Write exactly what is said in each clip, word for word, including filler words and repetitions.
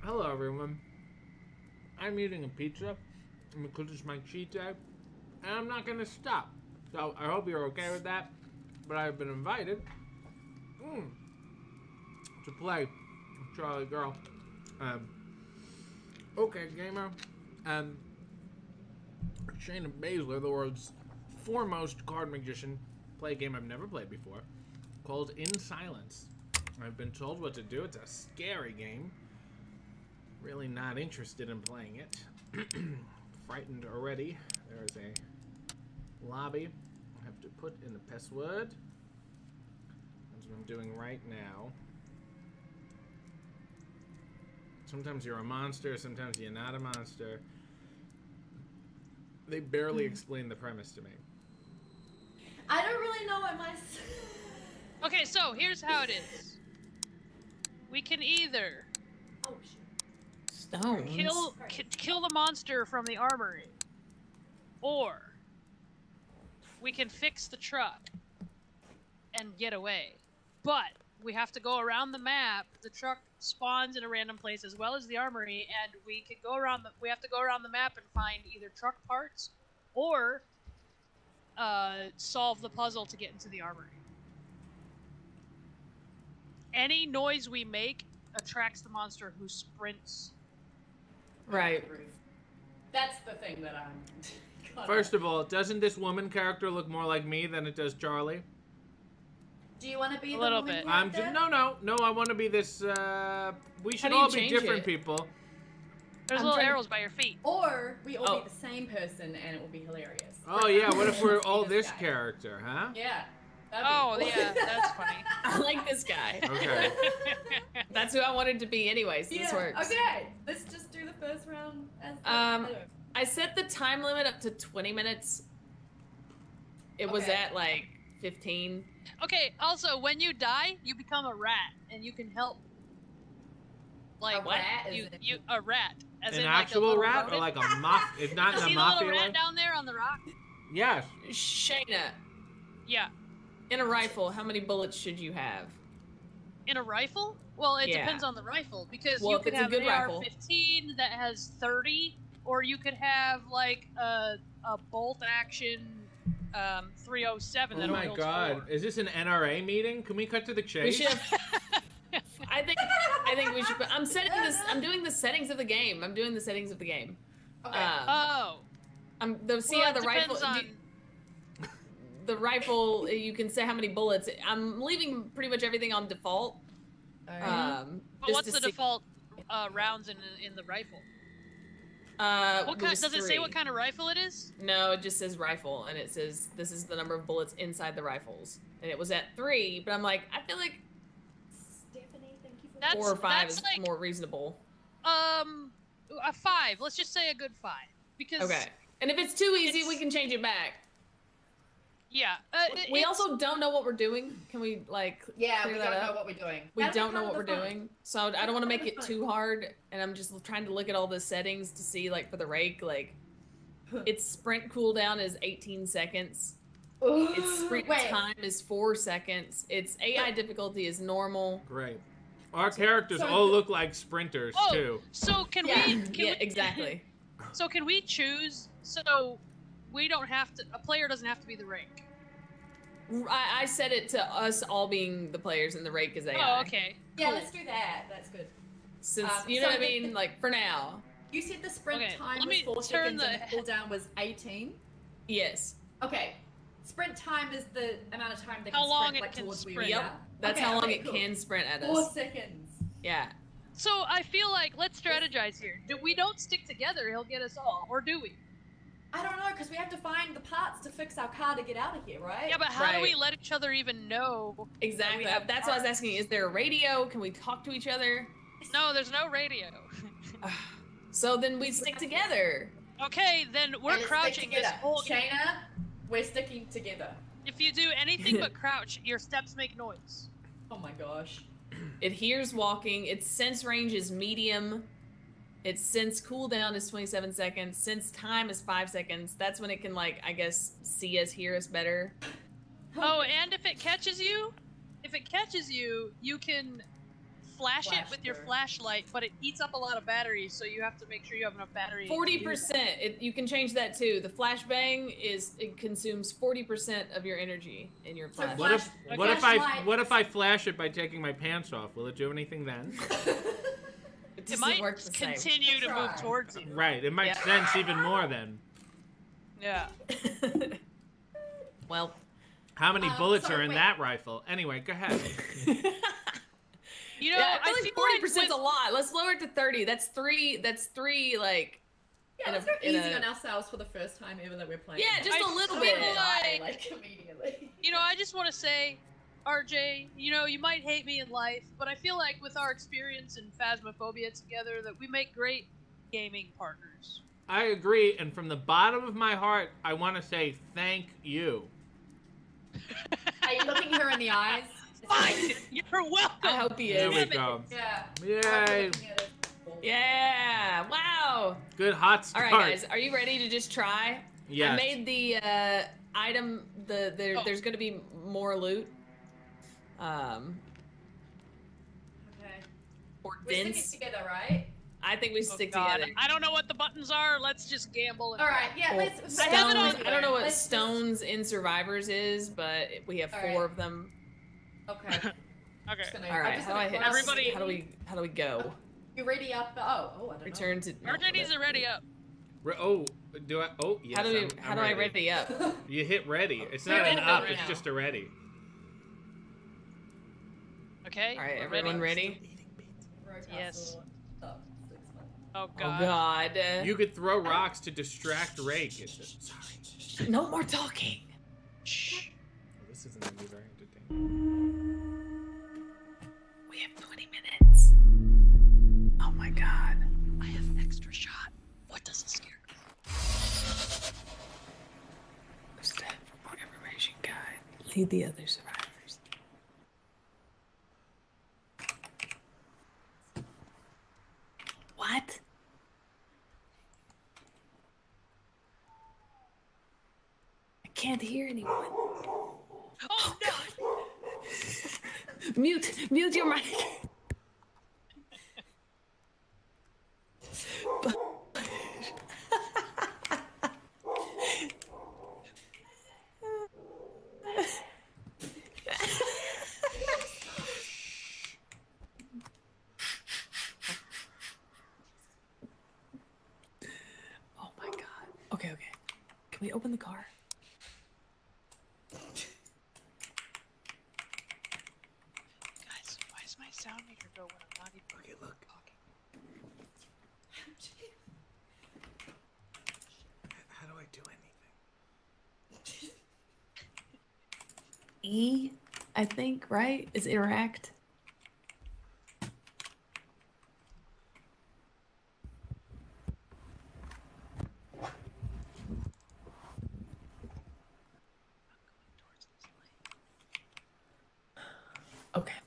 Hello everyone, I'm eating a pizza because it's my cheat day, and I'm not going to stop, so I hope you're okay with that. But I've been invited mm, to play Charlie Girl, um, Okay Gamer, and Shayna Baszler, the world's foremost card magician, play a game I've never played before called In Silence. I've been told what to do. It's a scary game. Really not interested in playing it. Frightened already. There's a lobby. I have to put in the password. That's what I'm doing right now. Sometimes you're a monster, sometimes you're not a monster. They barely explained the premise to me. I don't really know what my... Okay, so here's how it is. We can either oh, stones. Kill, k kill the monster from the armory, or we can fix the truck and get away. But we have to go around the map. The truck spawns in a random place as well as the armory, and we can go around the, we have to go around the map and find either truck parts or Uh, solve the puzzle to get into the armory. Any noise we make attracts the monster, who sprints. Right. That's the thing that I'm... First of all, doesn't this woman character look more like me than it does Charlie? Do you want to be a the little bit? I'm just, no, no, no. I want to be this. Uh, we should all be different it? people. There's I'm little trying... arrows by your feet. Or we all oh. be the same person and it will be hilarious. Oh yeah, what if we're all this, this character, huh? Yeah. Oh cool. Yeah, that's funny. I like this guy. Okay. That's who I wanted to be anyway, so yeah. This works. Okay, let's just do the first round. As um, I set the time limit up to twenty minutes. It okay. was at like fifteen. Okay, also when you die, you become a rat and you can help. Like a what? Rat, you, you, a rat. As an in, actual like, rat rodent? Or like a moth? It's not in a mafia. You see the little rat way? Down there on the rock? Yes. Shayna. Yeah. In a rifle, how many bullets should you have? In a rifle? Well, it yeah. depends on the rifle, because well, you could have an A R fifteen that has thirty, or you could have like a a bolt action um, three oh seven. Oh that my god! Four. Is this an N R A meeting? Can we cut to the chase? We should. I think I think we should. Put, I'm setting this. I'm doing the settings of the game. I'm doing the settings of the game. Okay. Um, oh. I'm the see well, how the rifle. On... You, the rifle. You can say how many bullets. I'm leaving pretty much everything on default. Um, um, but what's the see. default uh, rounds in in the rifle? Uh, what kind, does three. it say what kind of rifle it is? No, it just says rifle, and it says this is the number of bullets inside the rifles, and it was at three. But I'm like, I feel like. That's, four or five that's is like, more reasonable. Um, a five. Let's just say a good five. Because okay. And if it's too easy, it's, we can change it back. Yeah. Uh, we we also don't know what we're doing. Can we, like, yeah, we don't up? know what we're doing. We That'll don't know what we're fun. doing. So I don't want to make it too hard. And I'm just trying to look at all the settings to see, like, for the rake, like, its sprint cooldown is eighteen seconds. Ooh, its sprint wait. time is four seconds. Its A I difficulty is normal. Great. Our characters so, all look like sprinters oh, too. So can yeah. we? Can yeah, we, exactly. So can we choose? So we don't have to. A player doesn't have to be the rake. I, I said it to us all being the players, and the rake is A I. Oh, okay. Yeah, cool. Let's do that. That's good. Since um, you know so what I mean, like for now. You said the sprint okay, time was four seconds, the... and the cooldown was eighteen. Yes. Okay. Sprint time is the amount of time they can sprint, like towards where we are. That's okay, how long okay, it cool. can sprint at us. Four seconds. Yeah. So I feel like let's strategize here. Do we don't stick together, he'll get us all, or do we? I don't know, because we have to find the parts to fix our car to get out of here, right? Yeah, but how right. do we let each other even know? Exactly. That That's what I was asking. Is there a radio? Can we talk to each other? No, there's no radio. So then we stick together. Okay, then we're and crouching this whole game. Shayna, we're sticking together. If you do anything but crouch, your steps make noise. Oh my gosh. It hears walking. Its sense range is medium. Its sense cooldown is twenty-seven seconds. Sense time is five seconds. That's when it can, like, I guess, see us, hear us better. Oh, and if it catches you, if it catches you, you can flash, flash it with your flashlight, but it eats up a lot of batteries, so you have to make sure you have enough battery. forty percent. You can change that too. The flashbang is it consumes forty percent of your energy in your flash. What if what if I what if I flash it by taking my pants off? Will it do anything then? It, it might work the continue same. to move towards you. Right. It might yeah. sense even more then. Yeah. Well. How many um, bullets sorry, are in wait. that rifle? Anyway, go ahead. You know, yeah, I, I feel like forty percent is a lot. Let's lower it to thirty. That's three. That's three. Like, yeah, let's go easy a... on ourselves for the first time ever that we're playing. Yeah, just I, a little I, bit. I, like, immediately. You know, I just want to say, R J, you know, you might hate me in life, but I feel like with our experience in Phasmophobia together, that we make great gaming partners. I agree, and from the bottom of my heart, I want to say thank you. Are you looking her in the eyes? Fine. You're welcome. I hope he is. There we go. Yeah. Yay. Yeah. Wow. Good hot start. All right, guys. Are you ready to just try? Yeah. I made the uh, item. The, the oh. There's going to be more loot. Um. Okay. Or dense. We're sticking together, right? I think we oh, stick God. together. I don't know what the buttons are. Let's just gamble. And all right. Yeah. Let's, stones, I, have it on. I don't know what let's stones just... in Survivors is, but we have all four right. of them. Okay. Okay. Gonna, all right. How do I hit? Everybody, how do we? How do we go? You ready up? Oh, oh I don't Return know. Return to. R J needs a ready up. Re oh, do I? Oh, yes. How do we? I'm, how I'm do ready. I ready up? You hit ready. It's not an up. It's just a ready. Okay. All right. We're everyone ready? ready? Yes. Oh God. Oh God. You could throw rocks to distract Ray. Sorry. No more talking. Shh. This isn't gonna be very entertaining. We have twenty minutes. Oh my God. I have an extra shot. What doesn't scare me? Who's that? For more information, guide. Lead the other survivors. What? I can't hear anyone. Oh, oh no. God! Mute, mute your mic. E, I think, right? Is interact. Okay. Oh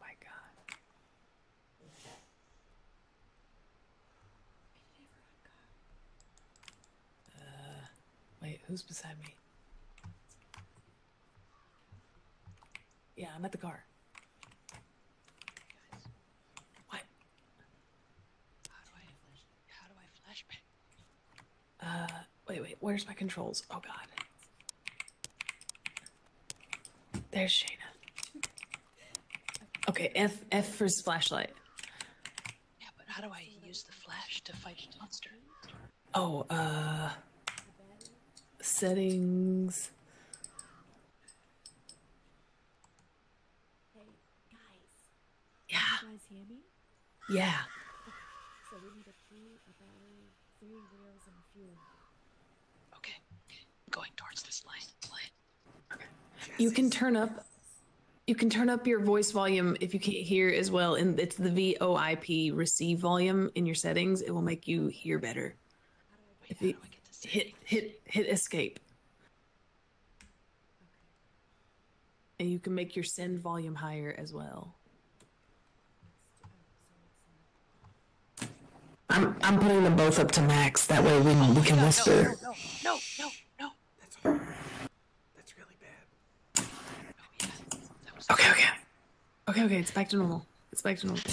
my God. Uh, wait, who's beside me? Yeah, I'm at the car. Guys. What? How do I flash? How do I flash back? Uh, wait, wait. Where's my controls? Oh God. There's Shayna. Okay, F F for his flashlight. Yeah, but how do I use the flash to fight a monster? Oh, uh, settings. Hear me? Yeah. So we need a key, a battery, three wheels, and fuel. Okay. Going towards this light. Okay. You can turn up you can turn up your voice volume if you can't hear as well, and it's the V O I P receive volume in your settings. It will make you hear better. If you hit hit hit escape. Okay. And you can make your send volume higher as well. I'm, I'm putting them both up to max. That way we, we can whisper. No, no, no, no, no. That's hard. Okay, okay. Okay, okay, it's back to normal. It's back to normal. You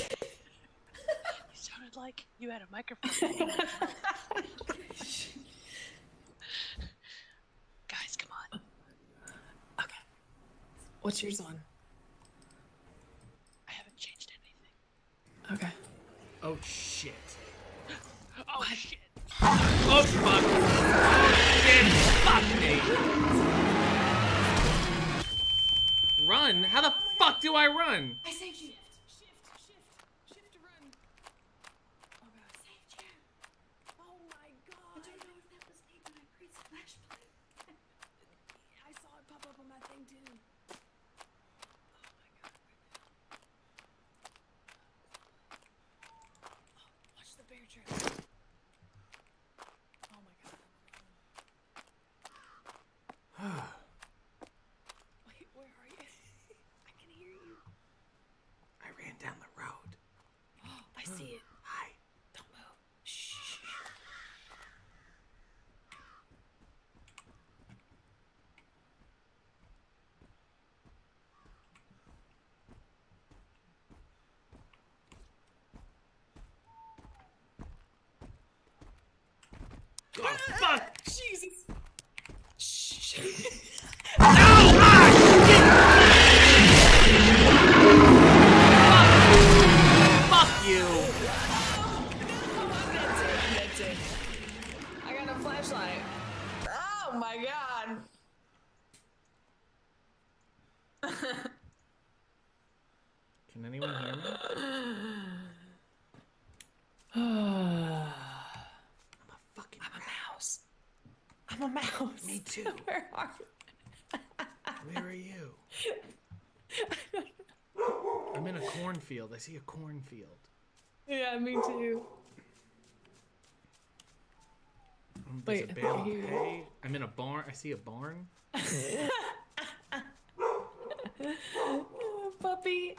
sounded like you had a microphone. Guys, come on. Okay. What's yours on? I haven't changed anything. Okay. Oh, shit. Oh, what? Shit. Oh, fuck. Oh, shit. Fuck me. Run? How the fuck do I run? I saved you. Shift, shift, shift, shift to run. Oh god, I saved you. Oh my god. I don't know if that was me, but I pressed flashlight. I saw it pop up on my thing too. Oh my god. Oh, watch the bear trap. Oh my god. Down the road. Oh, I see it. Hi. Don't move. Shh. Oh, ah, fuck! Jesus. Shh. Oh my god. Can anyone hear me? I'm a fucking I'm a mouse. I'm a mouse. Me too. Where are you? Where are you? I'm in a cornfield. I see a cornfield. Yeah, me too. There's Wait, a bale of hay. I'm in a barn. I see a barn. Puppy.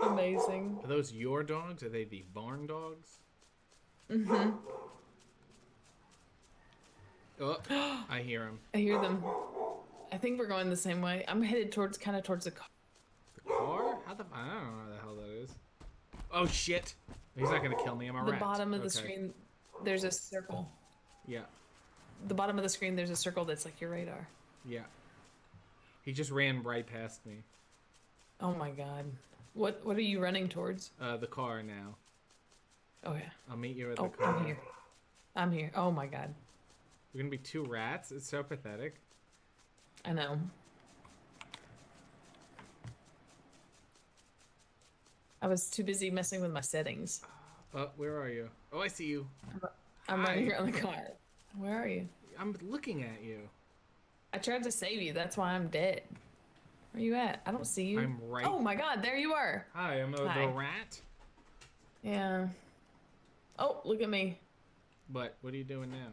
Amazing. Are those your dogs? Are they the barn dogs? Mm-hmm. Oh, I hear them. I hear them. I think we're going the same way. I'm headed towards, kind of towards the car. The car? How the? I don't know where the hell that is. Oh shit! He's not gonna kill me. I'm a rat. The bottom of the okay. screen. There's a circle. Yeah. The bottom of the screen, there's a circle that's like your radar. Yeah. He just ran right past me. Oh my god. What What are you running towards? Uh, the car now. Oh yeah. I'll meet you at oh, the car. I'm here. I'm here. Oh my god. We're gonna be two rats? It's so pathetic. I know. I was too busy messing with my settings. Uh, where are you? Oh, I see you. I'm, I'm right here on the car. Where are you? I'm looking at you. I tried to save you. That's why I'm dead. Where are you at? I don't see you. I'm right. Oh my god, there you are. Hi, I'm a, Hi. the rat. Yeah. Oh, look at me. But what are you doing now?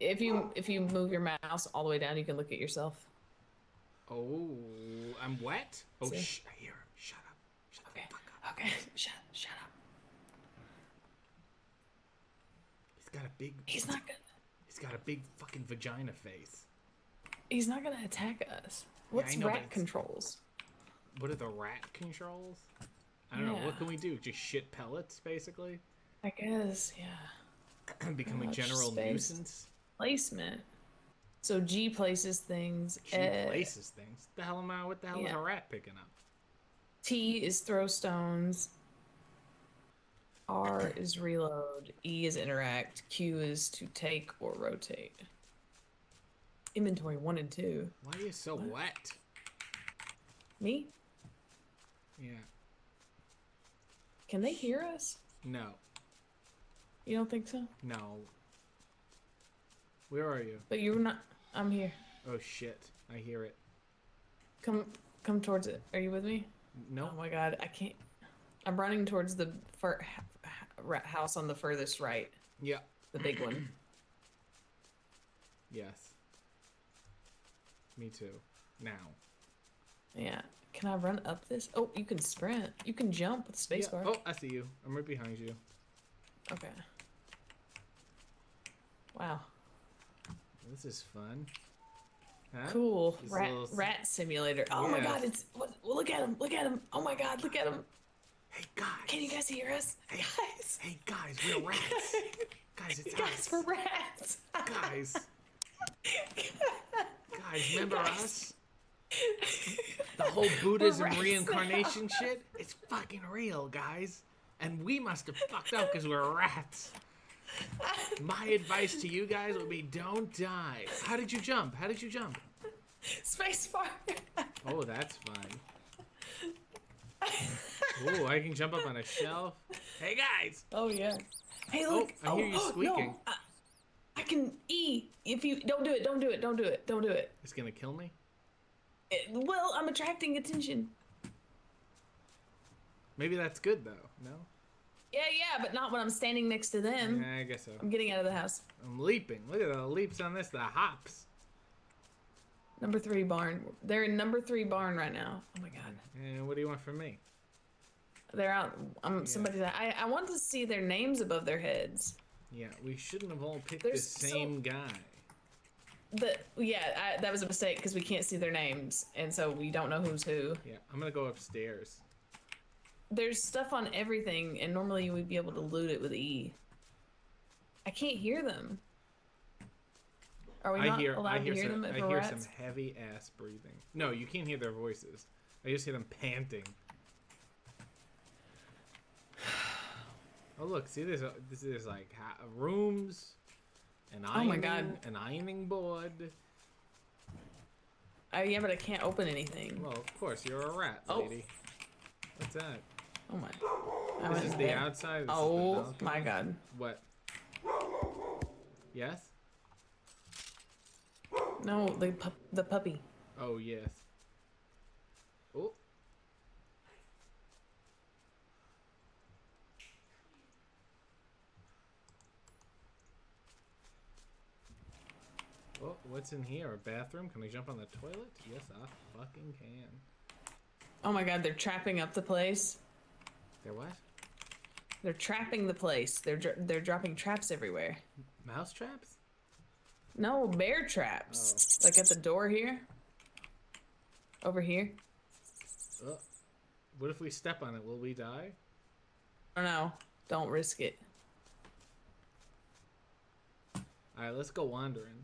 If you if you move your mouse all the way down, you can look at yourself. Oh, I'm wet. Oh, shh. I hear him. Shut up. Shut okay. the fuck up. Okay, shut, shut up. He's got a big. He's not gonna. He's got a big fucking vagina face. He's not gonna attack us. What's yeah, rat controls? What are the rat controls? I don't yeah. know. What can we do? Just shit pellets, basically. I guess, yeah. Become a general space. nuisance. Placement. So G places things. G uh, places things. The hell am I? What the hell yeah. is a rat picking up? T is throw stones. R is reload. E is interact. Q is to take or rotate. Inventory one and two. Why are you so what? wet? Me? Yeah. Can they hear us? No. You don't think so? No. Where are you? But you're not. I'm here. Oh shit! I hear it. Come, come towards it. Are you with me? No. Oh my god, I can't. I'm running towards the fur... house on the furthest right. Yeah. The big one. Yes. Me too. Now. Yeah. Can I run up this? Oh, you can sprint. You can jump with space yeah. bar. Oh, I see you. I'm right behind you. Okay. Wow. This is fun. Huh? Cool. Rat, little... rat simulator. Oh yeah. My god, it's what, look at him, look at him. Oh my god, look at him. Hey guys. Can you guys hear us? Hey guys. Hey guys, we're rats. Guys, it's guys, us. We're rats. Guys. Guys, remember guys. us? The whole Buddhism reincarnation shit? It's fucking real, guys. And we must have fucked up because we're rats. My advice to you guys would be don't die. How did you jump? How did you jump? Space bar. Oh, that's fun. Ooh, I can jump up on a shelf. Hey, guys. Oh, yeah. Hey, look. Oh, I hear oh, you squeaking. No. I can E if you... Don't do it. Don't do it. Don't do it. Don't do it. It's going to kill me? It, well, I'm attracting attention. Maybe that's good, though. No? Yeah, yeah, but not when I'm standing next to them. Yeah, I guess so. I'm getting out of the house. I'm leaping. Look at the leaps on this. The hops. Number three barn. They're in number three barn right now. Oh, my God. And what do you want from me? They're out. Um, yeah. Somebody that I, I want to see their names above their heads. Yeah, we shouldn't have all picked There's the same so, guy. The yeah, I, that was a mistake because we can't see their names, and so we don't know who's who. Yeah, I'm gonna go upstairs. There's stuff on everything, and normally we'd be able to loot it with E. I can't hear them. Are we I not hear, allowed I hear to hear some, them? I hear rats? some heavy ass breathing. No, you can't hear their voices. I just hear them panting. Oh look, see this. This is like rooms, an ironing, oh my God. an ironing board. Oh yeah, but I can't open anything. Well, of course you're a rat, lady. Oh. What's that? Oh my. I this is the outside. This oh is the my God. What? Yes. No, the pu the puppy. Oh yes. Oh. Oh, what's in here? A bathroom? Can we jump on the toilet? Yes, I fucking can. Oh my God, they're trapping up the place. They're what? They're trapping the place. They're dr they're dropping traps everywhere. Mouse traps? No, bear traps. Oh. Like at the door here. Over here. Oh. What if we step on it? Will we die? I don't know. Don't risk it. All right, let's go wandering.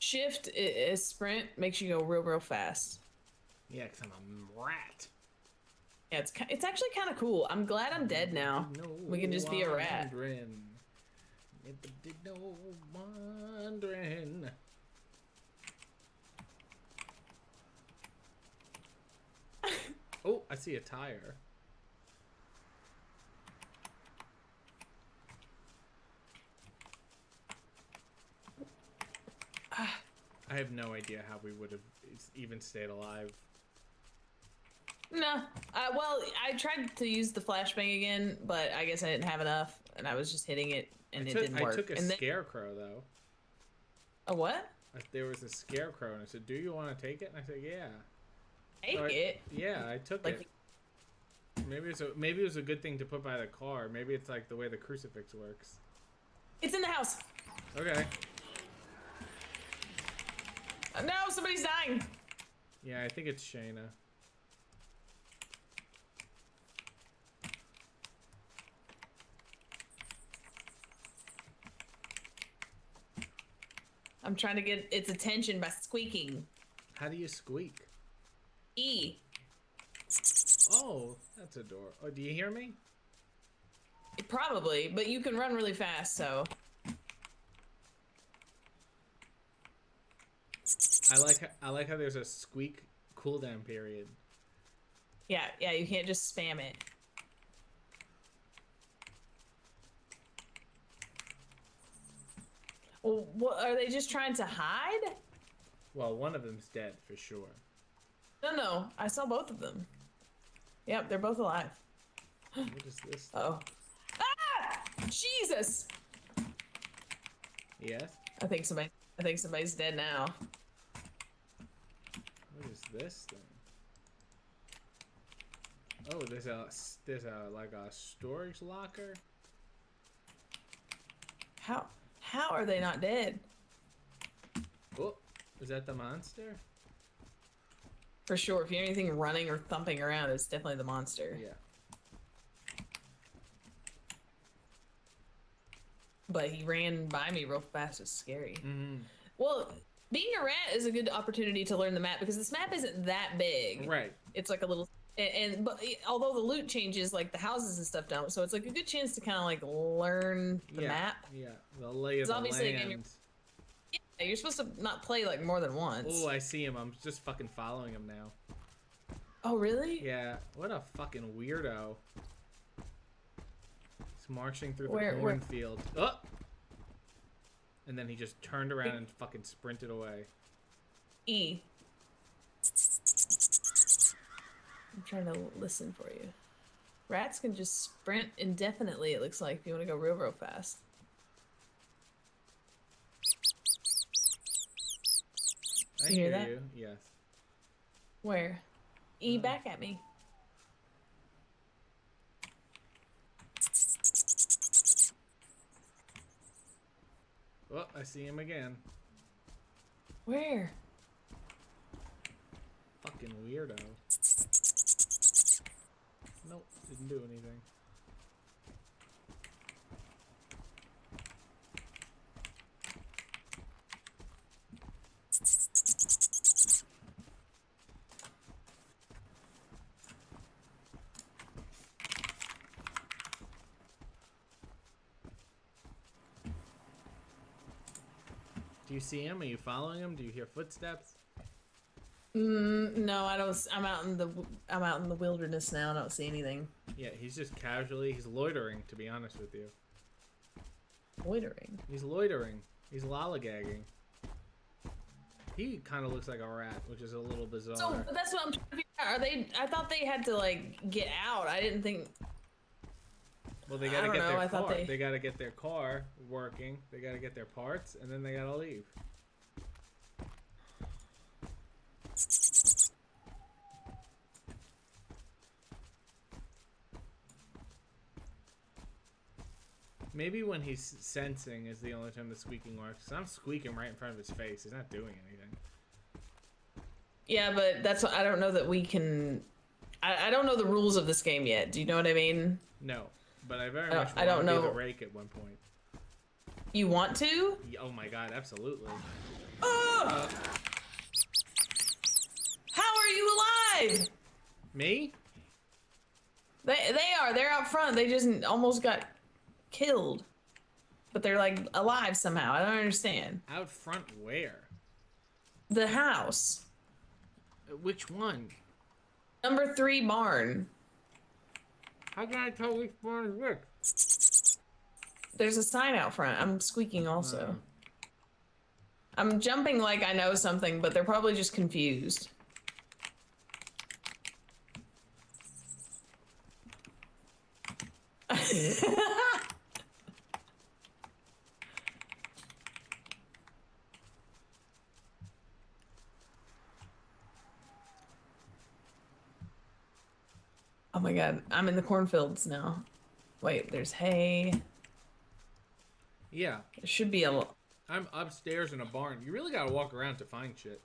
Shift is sprint, makes you go real, real fast. Yeah, because I'm a rat. Yeah, it's, it's actually kind of cool. I'm glad I'm dead now. No we can just be a rat. Wandering. Never did no wandering. Oh, I see a tire. I have no idea how we would have even stayed alive. No. Uh, well, I tried to use the flashbang again, but I guess I didn't have enough, and I was just hitting it, and it didn't work. I took a scarecrow, though. A what? There was a scarecrow, and I said, do you want to take it? And I said, yeah. Take it? Yeah, I took it. Maybe it's a, maybe it was a good thing to put by the car. Maybe it's like the way the crucifix works. It's in the house. Okay. No, somebody's dying. Yeah, I think it's Shayna. I'm trying to get its attention by squeaking. How do you squeak? E. Oh, that's adorable. Oh, do you hear me? Probably, but you can run really fast, so. I like how, I like how there's a squeak cooldown period. Yeah, yeah, you can't just spam it. Well, what, are they just trying to hide? Well, one of them's dead for sure. No, no, I saw both of them. Yep, they're both alive. What is this? Uh oh. Ah! Jesus! Yes? I think somebody. I think somebody's dead now. What is this thing? Oh, there's a there's a like a storage locker. How how are they not dead? Oh, Is that the monster? For sure. If you hear anything running or thumping around, it's definitely the monster. Yeah. But he ran by me real fast. It's scary. Mm-hmm. Well, being a rat is a good opportunity to learn the map because this map isn't that big. Right. It's like a little... And, and but although the loot changes, like the houses and stuff don't, so it's like a good chance to kind of like learn the yeah, map. Yeah, the lay of the obviously land. You're, yeah, you're supposed to not play like more than once. Oh, I see him. I'm just fucking following him now. Oh, really? Yeah. What a fucking weirdo. He's marching through the cornfield. Oh! And then he just turned around and fucking sprinted away. E. I'm trying to listen for you. Rats can just sprint indefinitely, it looks like, if you want to go real, real fast. I you hear that? You. Yes. Where? E, uh, back at me. Oh, I see him again. Where? Fucking weirdo. Nope, didn't do anything. Do you see him? Are you following him? Do you hear footsteps? Mm, no, I don't. I'm out in the I'm out in the wilderness now. I don't see anything. Yeah, he's just casually. He's loitering, to be honest with you. Loitering. He's loitering. He's lollygagging. He kind of looks like a rat, which is a little bizarre. So that's what I'm trying to figure out. Are they? I thought they had to like get out. I didn't think. Well, they gotta get know. their I car. They... they gotta get their car working. They gotta get their parts, and then they gotta leave. Maybe when he's sensing is the only time the squeaking works. I'm squeaking right in front of his face. He's not doing anything. Yeah, but that's what, I don't know that we can... I, I don't know the rules of this game yet. Do you know what I mean? No, but I very much I want to do the rake at one point. You want to? Oh my god, absolutely. Oh! Uh, How are you alive? Me? They, they are. They're out front. They just almost got... killed, but they're like alive somehow. I don't understand. Out front where? The house. Which one? Number three barn. How can I tell which barn is which? There's a sign out front. I'm squeaking also. Uh. I'm jumping like I know something, but they're probably just confused. Oh my god, I'm in the cornfields now. Wait, there's hay. Yeah. There should be a... I'm upstairs in a barn. You really gotta walk around to find shit.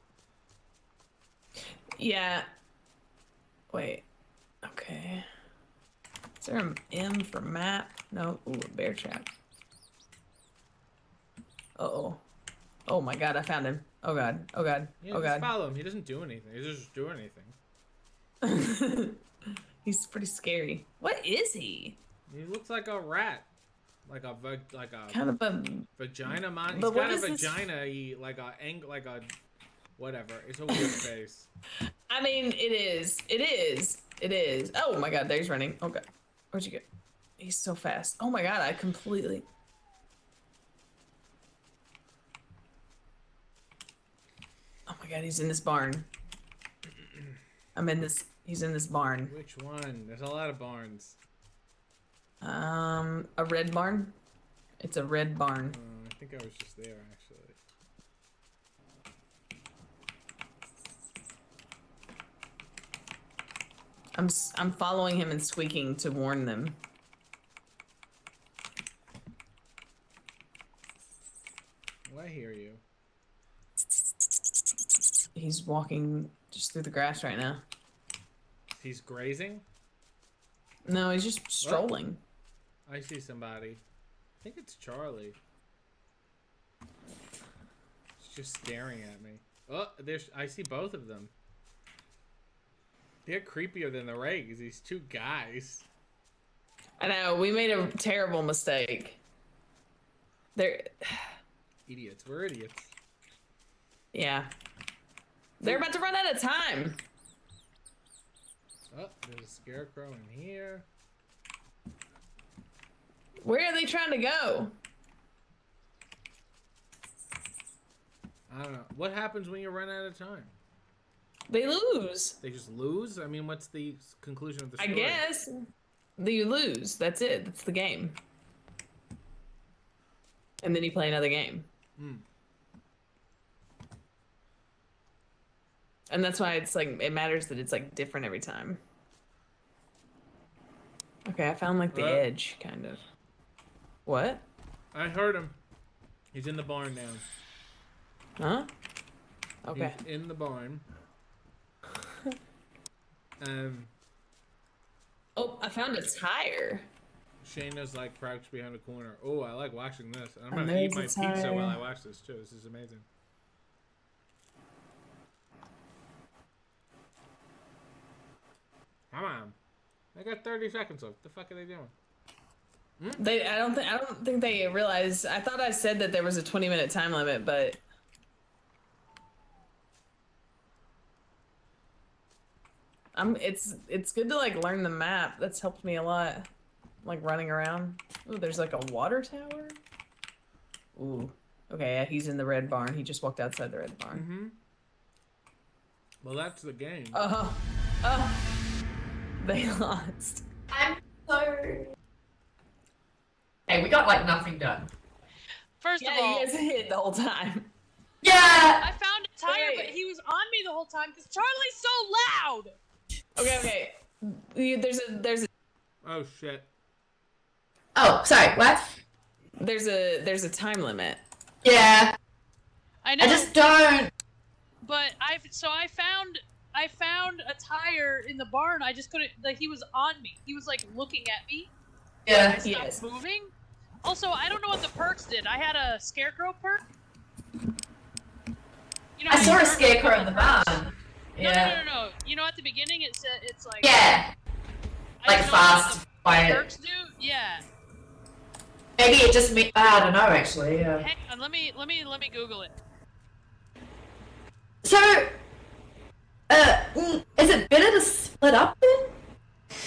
Yeah. Wait. Okay. Is there an M for map? No. Ooh, a bear trap. Uh-oh. Oh my god, I found him. Oh god. Oh god. Yeah, oh god. Just follow him. He doesn't do anything. He doesn't do anything. He's pretty scary. What is he? He looks like a rat, like a like a kind of a vagina mon. He's got a vagina-y, like a ang like a whatever. It's a weird face. I mean, it is. It is. It is. Oh my god, there he's running. Oh god, where'd you go? He's so fast. Oh my god, I completely. Oh my god, he's in this barn. I'm in this. He's in this barn. Which one? There's a lot of barns. Um, a red barn? It's a red barn. Uh, I think I was just there, actually. I'm I'm following him and squeaking to warn them. Well, I hear you. he's walking just through the grass right now. He's grazing? No, he's just strolling. Oh, I see somebody. I think it's Charlie. He's just staring at me. Oh, there's, I see both of them. They're creepier than the Rags, these two guys. I know, we made a terrible mistake. They're... idiots, we're idiots. Yeah. They're about to run out of time. Oh, there's a scarecrow in here. Where are they trying to go? I don't know. What happens when you run out of time? They lose. They just lose? I mean, what's the conclusion of the story? I guess. You lose. That's it. That's the game. And then you play another game. Hmm. And that's why it's like, it matters that it's like different every time. Okay, I found like the uh, edge, kind of. What? I heard him. He's in the barn now. Huh? Okay. He's in the barn. um. Oh, I found a tire. Shayna's like crouched behind a corner. Oh, I like watching this. I'm gonna eat my pizza while I watch this too. This is amazing. Come on, I got thirty seconds left. What the fuck are they doing? Hmm? They, I don't think, I don't think they realize. I thought I said that there was a twenty minute time limit, but. I'm, it's it's good to like learn the map. That's helped me a lot. Like running around. Ooh, there's like a water tower. Ooh. Okay, yeah, he's in the red barn. He just walked outside the red barn. Mm-hmm. Well, that's the game. Uh huh. Oh. They lost. I'm sorry. Hey, we got like nothing done. First yeah, of all, you guys hit the whole time. Yeah. I found a tire, but he was on me the whole time because Charlie's so loud. Okay, okay. You, there's a there's a oh shit. Oh, sorry. What? There's a there's a time limit. Yeah. I know. I just don't. But I've so I found I found a tire in the barn. I just couldn't. Like he was on me. He was like looking at me. Yeah. I stopped yes. moving. Also, I don't know what the perks did. I had a scarecrow perk. You know, I saw a scarecrow in the barn. No, yeah. no, no, no. You know, at the beginning, it's uh, it's like yeah, like fast, quiet. Yeah. Maybe it just me. I don't know, actually. Yeah. Hang on, let me let me let me Google it. So, uh, is it better to split up then?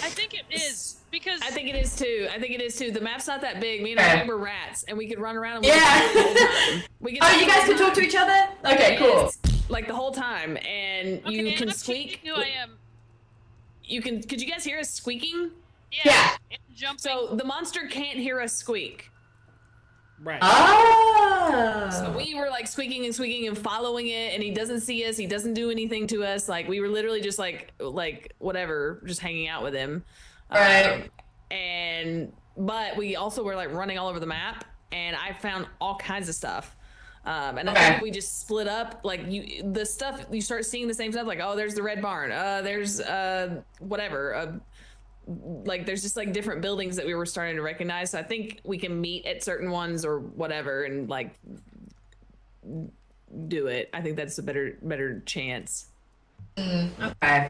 I think it is because I think it is too. I think it is too. The map's not that big. Me and I were rats, and we could run around. And we yeah. Could talk the whole time. We could oh, you guys can talk to each other. Okay, cool. Is. Like the whole time, and okay, you and can I'm squeak. Who I am. You can. Could you guys hear us squeaking? Yeah. yeah. Jumping. So the monster can't hear us squeak. Right. Oh. So we were like squeaking and squeaking and following it, and he doesn't see us. He doesn't do anything to us. Like we were literally just like like whatever, just hanging out with him. Right. Um, and but we also were like running all over the map, and I found all kinds of stuff. Um, and okay. I think we just split up, like you, the stuff you start seeing the same stuff, like oh, there's the red barn, uh, there's uh, whatever, uh, like there's just like different buildings that we were starting to recognize. So I think we can meet at certain ones or whatever, and like do it. I think that's a better better chance. Mm, okay.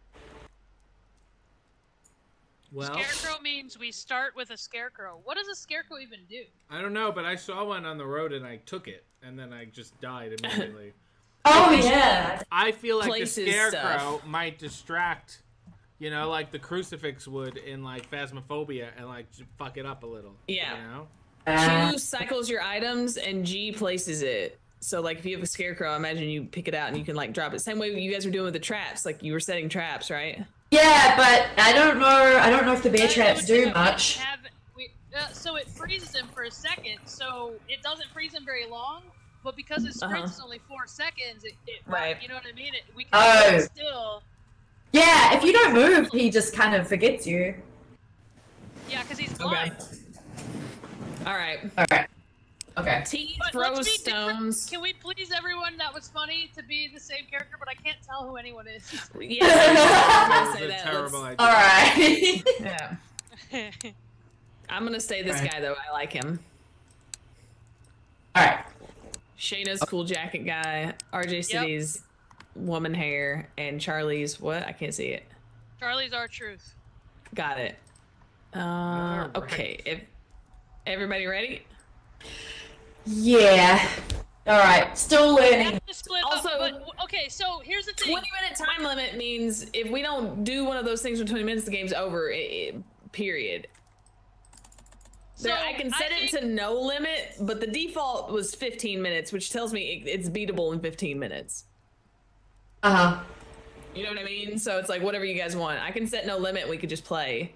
Well, scarecrow means we start with a scarecrow. What does a scarecrow even do? I don't know, but I saw one on the road and I took it, and then I just died immediately. oh yeah. I feel like Places the scarecrow stuff. might distract, you know, like the crucifix would in like Phasmophobia, and like fuck it up a little. Yeah. You know? uh, Q cycles your items and G places it. So like if you have a scarecrow, I imagine you pick it out and you can like drop it. Same way you guys were doing with the traps, like you were setting traps, right? Yeah, but I don't know. I don't know if the bear traps do much. Have, we, uh, so it freezes him for a second, so it doesn't freeze him very long. But because his sprint is only four seconds, it, it right. You know what I mean? It, we can oh. it still. Yeah, if you don't move, he just kind of forgets you. Yeah, because he's blind. Okay. All right. All right. Okay. Teeth, throw stones. Different. Can we please, everyone? That was funny to be the same character, but I can't tell who anyone is. Yeah, that's a that. terrible Let's... idea. All right. Yeah. I'm gonna say this right. guy though. I like him. All right. Shayna's cool jacket guy. R J City's yep. woman hair, and Charlie's what? I can't see it. Charlie's our truth. Got it. Uh, right. Okay. If everybody ready? Yeah. All right. Still learning. Also, up, but, okay. So here's the thing. twenty minute time limit means if we don't do one of those things for twenty minutes, the game's over. It, it, period. So there, I can set I it to no limit, but the default was fifteen minutes, which tells me it, it's beatable in fifteen minutes. Uh huh. You know what I mean? So it's like whatever you guys want. I can set no limit. We could just play.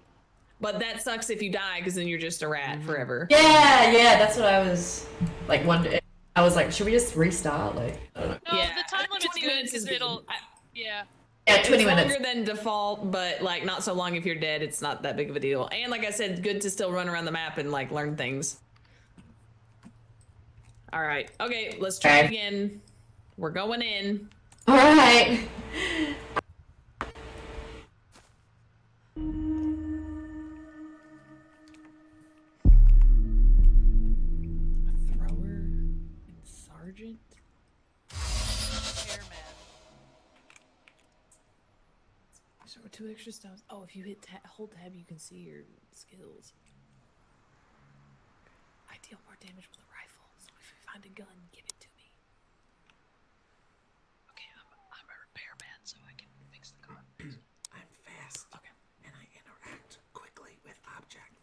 But that sucks if you die, because then you're just a rat forever. Yeah, yeah, that's what I was like wondering. I was like, should we just restart? Like, I don't know. No, yeah. the time limit's good because it'll, I, yeah. Yeah, twenty minutes. Longer than default, but like not so long if you're dead. It's not that big of a deal. And like I said, good to still run around the map and like learn things. All right, okay, let's try it again. We're going in. All right. Two extra stones. Oh, if you hit ta hold tab, you can see your skills. I deal more damage with a rifle, so if you find a gun, give it to me. Okay, I'm, I'm a repairman, so I can fix the car. I'm fast, okay, and I interact quickly with objects.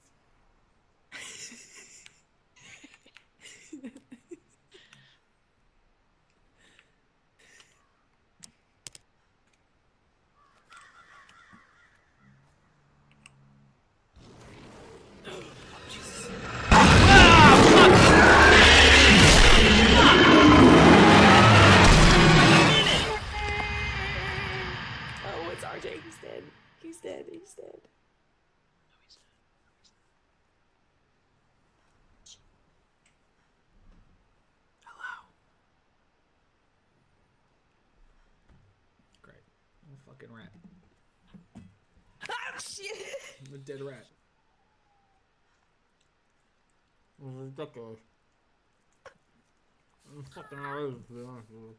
Rat. Oh shit! I'm a dead rat. I'm ridiculous. I'm fucking all over, to be honest with you.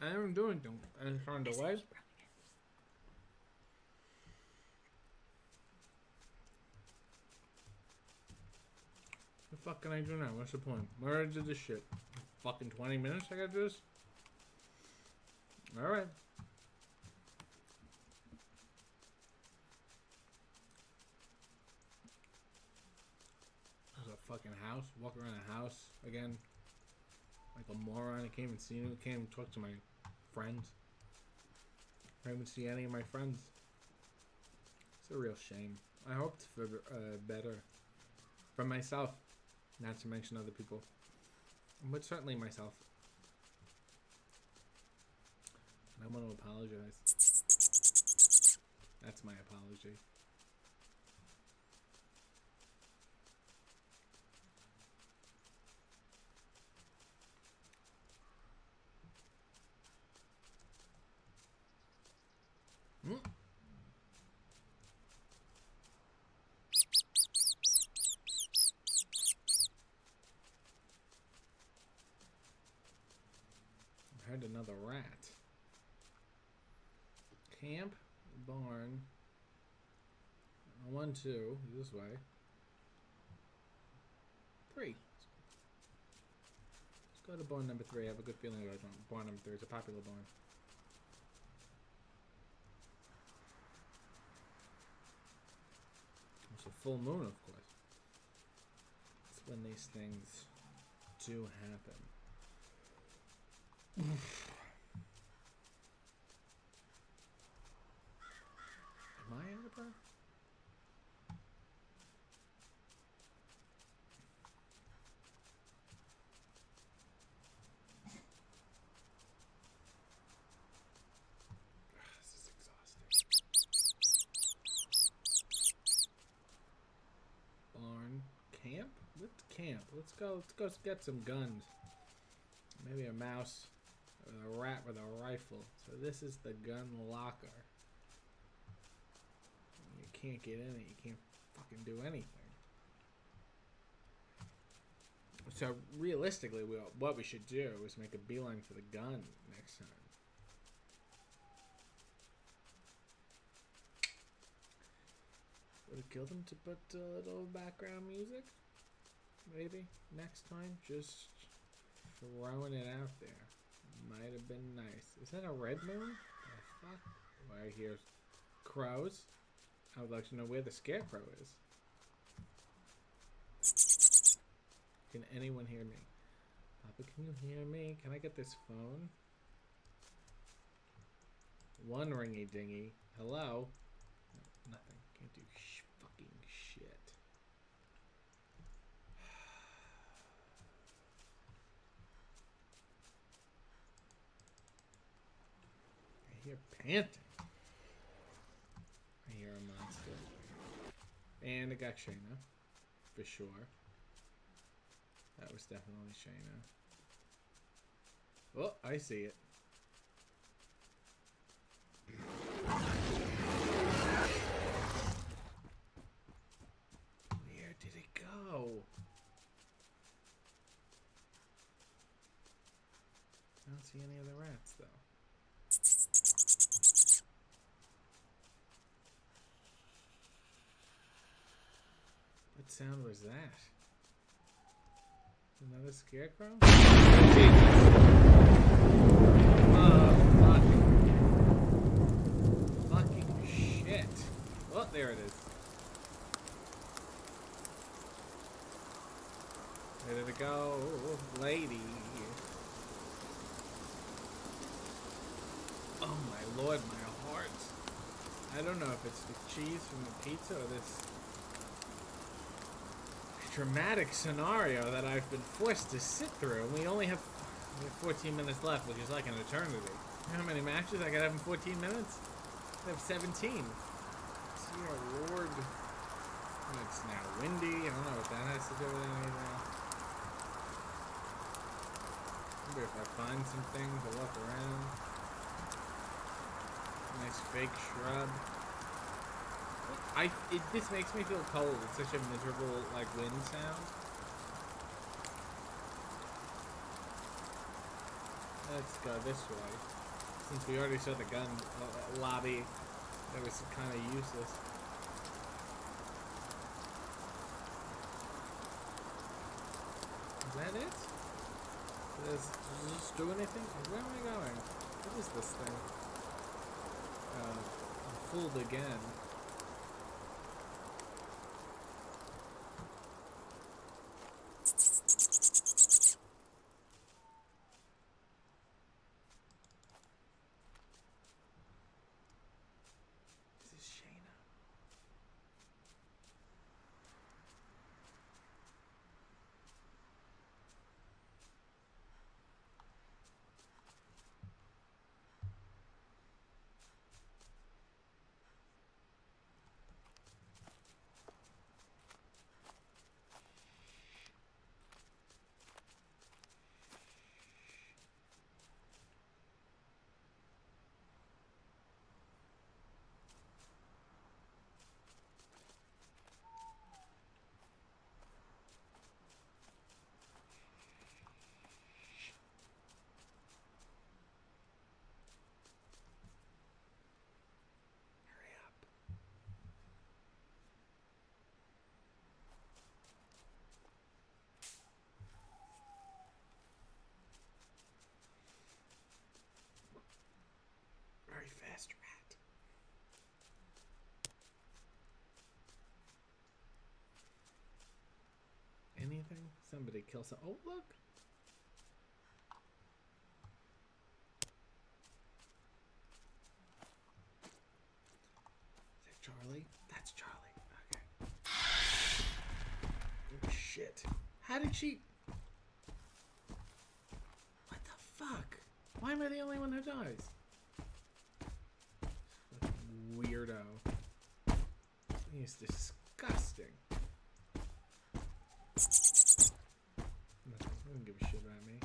I didn't do anything. I just turned away. What the fuck can I do now? What's the point? I already did this shit. Fucking twenty minutes I gotta do this? All right. There's a fucking house. Walk around the house again, like a moron. I can't even see him. I can't even talk to my friends. I can't even see any of my friends. It's a real shame. I hoped for uh, better for myself, not to mention other people, but certainly myself. I want to apologize. That's my apology. Mm. I heard another rat. Camp, barn, one, two, this way, three. Let's go to barn number three. I have a good feeling about barn number three. It's a popular barn. It's a full moon, of course. That's when these things do happen. Am I out of breath? This is exhausting. Barn camp? Let's camp. Let's go. Let's go get some guns. Maybe a mouse. There's a rat with a rifle. So this is the gun locker. You can't get in it. You can't fucking do anything. So realistically, we, what we should do is make a beeline for the gun next time. Would have killed him to put a little background music? Maybe next time, just throwing it out there. Might have been nice. Is that a red moon? The fuck? Well, I hear crows. I would like to know where the scarecrow is. Can anyone hear me? Papa, can you hear me? Can I get this phone? One ringy dingy. Hello? No, nothing. Can't do sh fucking shit. I hear panting. I hear a monster. And I got Shayna. For sure. That was definitely Shayna. Oh, I see it. Where did it go? I don't see any of the rats, though. What sound was that? Another scarecrow? Jesus. Oh, fucking. Fucking shit. Oh, there it is. Where did it go? Lady. Oh, my lord, my heart. I don't know if it's the cheese from the pizza or this dramatic scenario that I've been forced to sit through, and we only have, we have fourteen minutes left, which is like an eternity. How many matches I gotta have in fourteen minutes? I have seventeen. Dear lord. It's now windy. I don't know what that has to do with anything. Maybe if I find some things to look around. Nice fake shrub. I, it, this makes me feel cold. It's such a miserable, like, wind sound. Let's go this way. Since we already saw the gun uh, lobby, that was kind of useless. Is that it? Does, does this do anything? Where am I going? What is this thing? Uh, I'm fooled again. Fast rat. Anything? Somebody kill some. Oh, look. Is that Charlie? That's Charlie. Okay. Oh, shit. How did she? What the fuck? Why am I the only one who dies? Weirdo. He's disgusting. Nothing. He doesn't give a shit about me.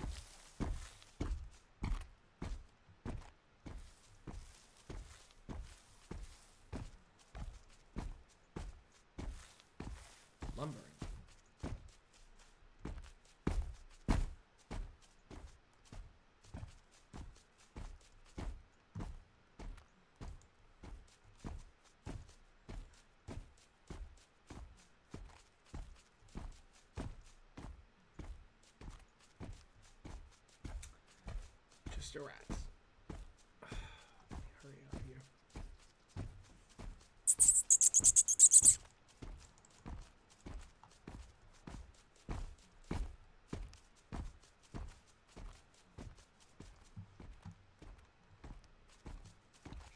monster rats. Hurry up here.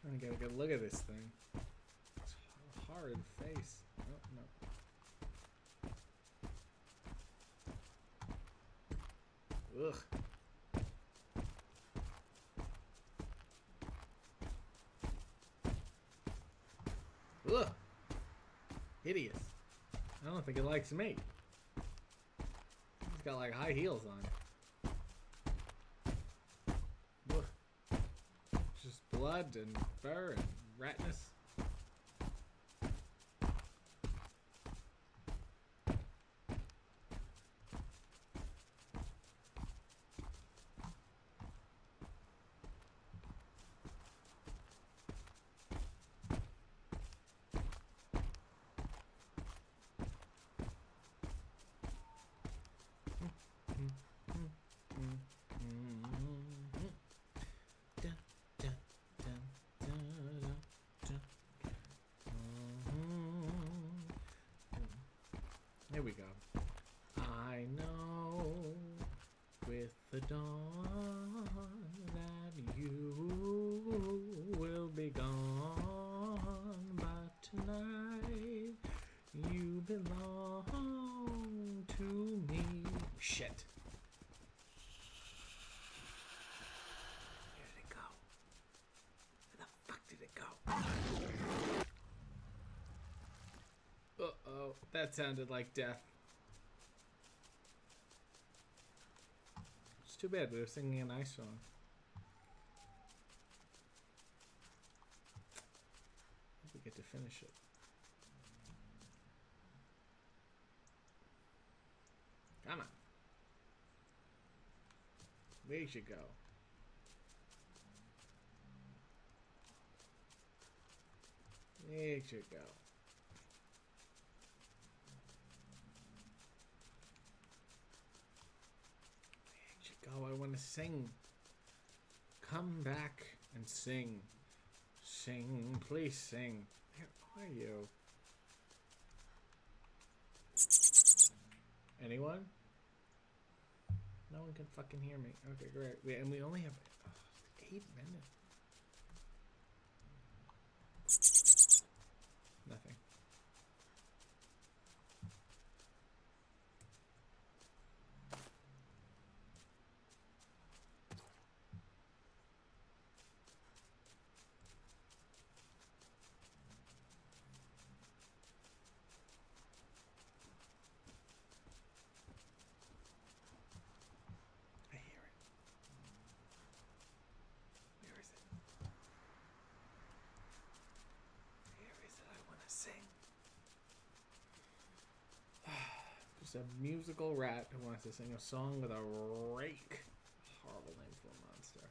Trying to get a good look at this thing. It's a horrid face. Oh, no. Ugh. Ugh. Hideous. I don't think it likes me. He's got like high heels on. Ugh. Just blood and fur and ratness. Here we go. I know with the dawn that you will be gone, but tonight you belong to me. Shit. Where did it go? Where the fuck did it go? Uh-oh, that sounded like death. It's too bad, we were singing a nice song. I hope we get to finish it. Come on. Where should go? Where should go? Oh, I want to sing. Come back and sing. Sing, please sing. Where are you? Anyone? No one can fucking hear me. Okay, great. We, and we only have oh, eight minutes. Nothing. Sing. Just a musical rat who wants to sing a song with a rake. Horrible name for a monster.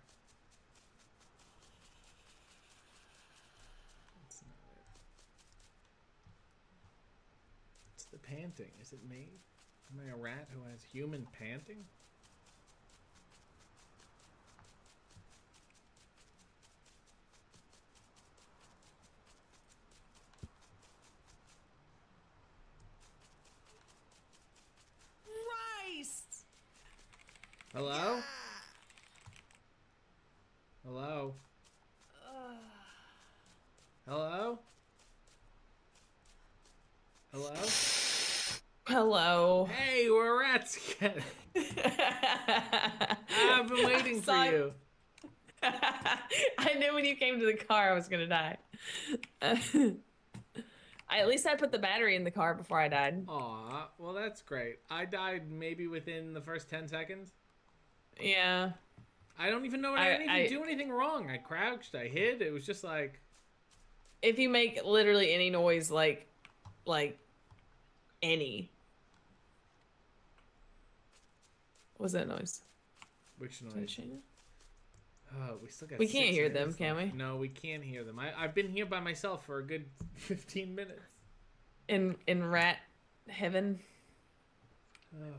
That's not it. It's the panting. Is it me? Am I a rat who has human panting? Hello? Yeah. Hello? Uh. Hello? Hello? Hello. Hey, we're rats again. I've been waiting for you. I knew when you came to the car I was going to die. I, at least I put the battery in the car before I died. Aw, well that's great. I died maybe within the first ten seconds. Yeah. I don't even know what I, I didn't even I, do anything wrong. I crouched, I hid, it was just like... If you make literally any noise, like, like, any. What's that noise? Which noise? Oh, we still got we can't hear them, can we? No, we can't hear them. I, I've been here by myself for a good fifteen minutes. In, in rat heaven? Oh, God.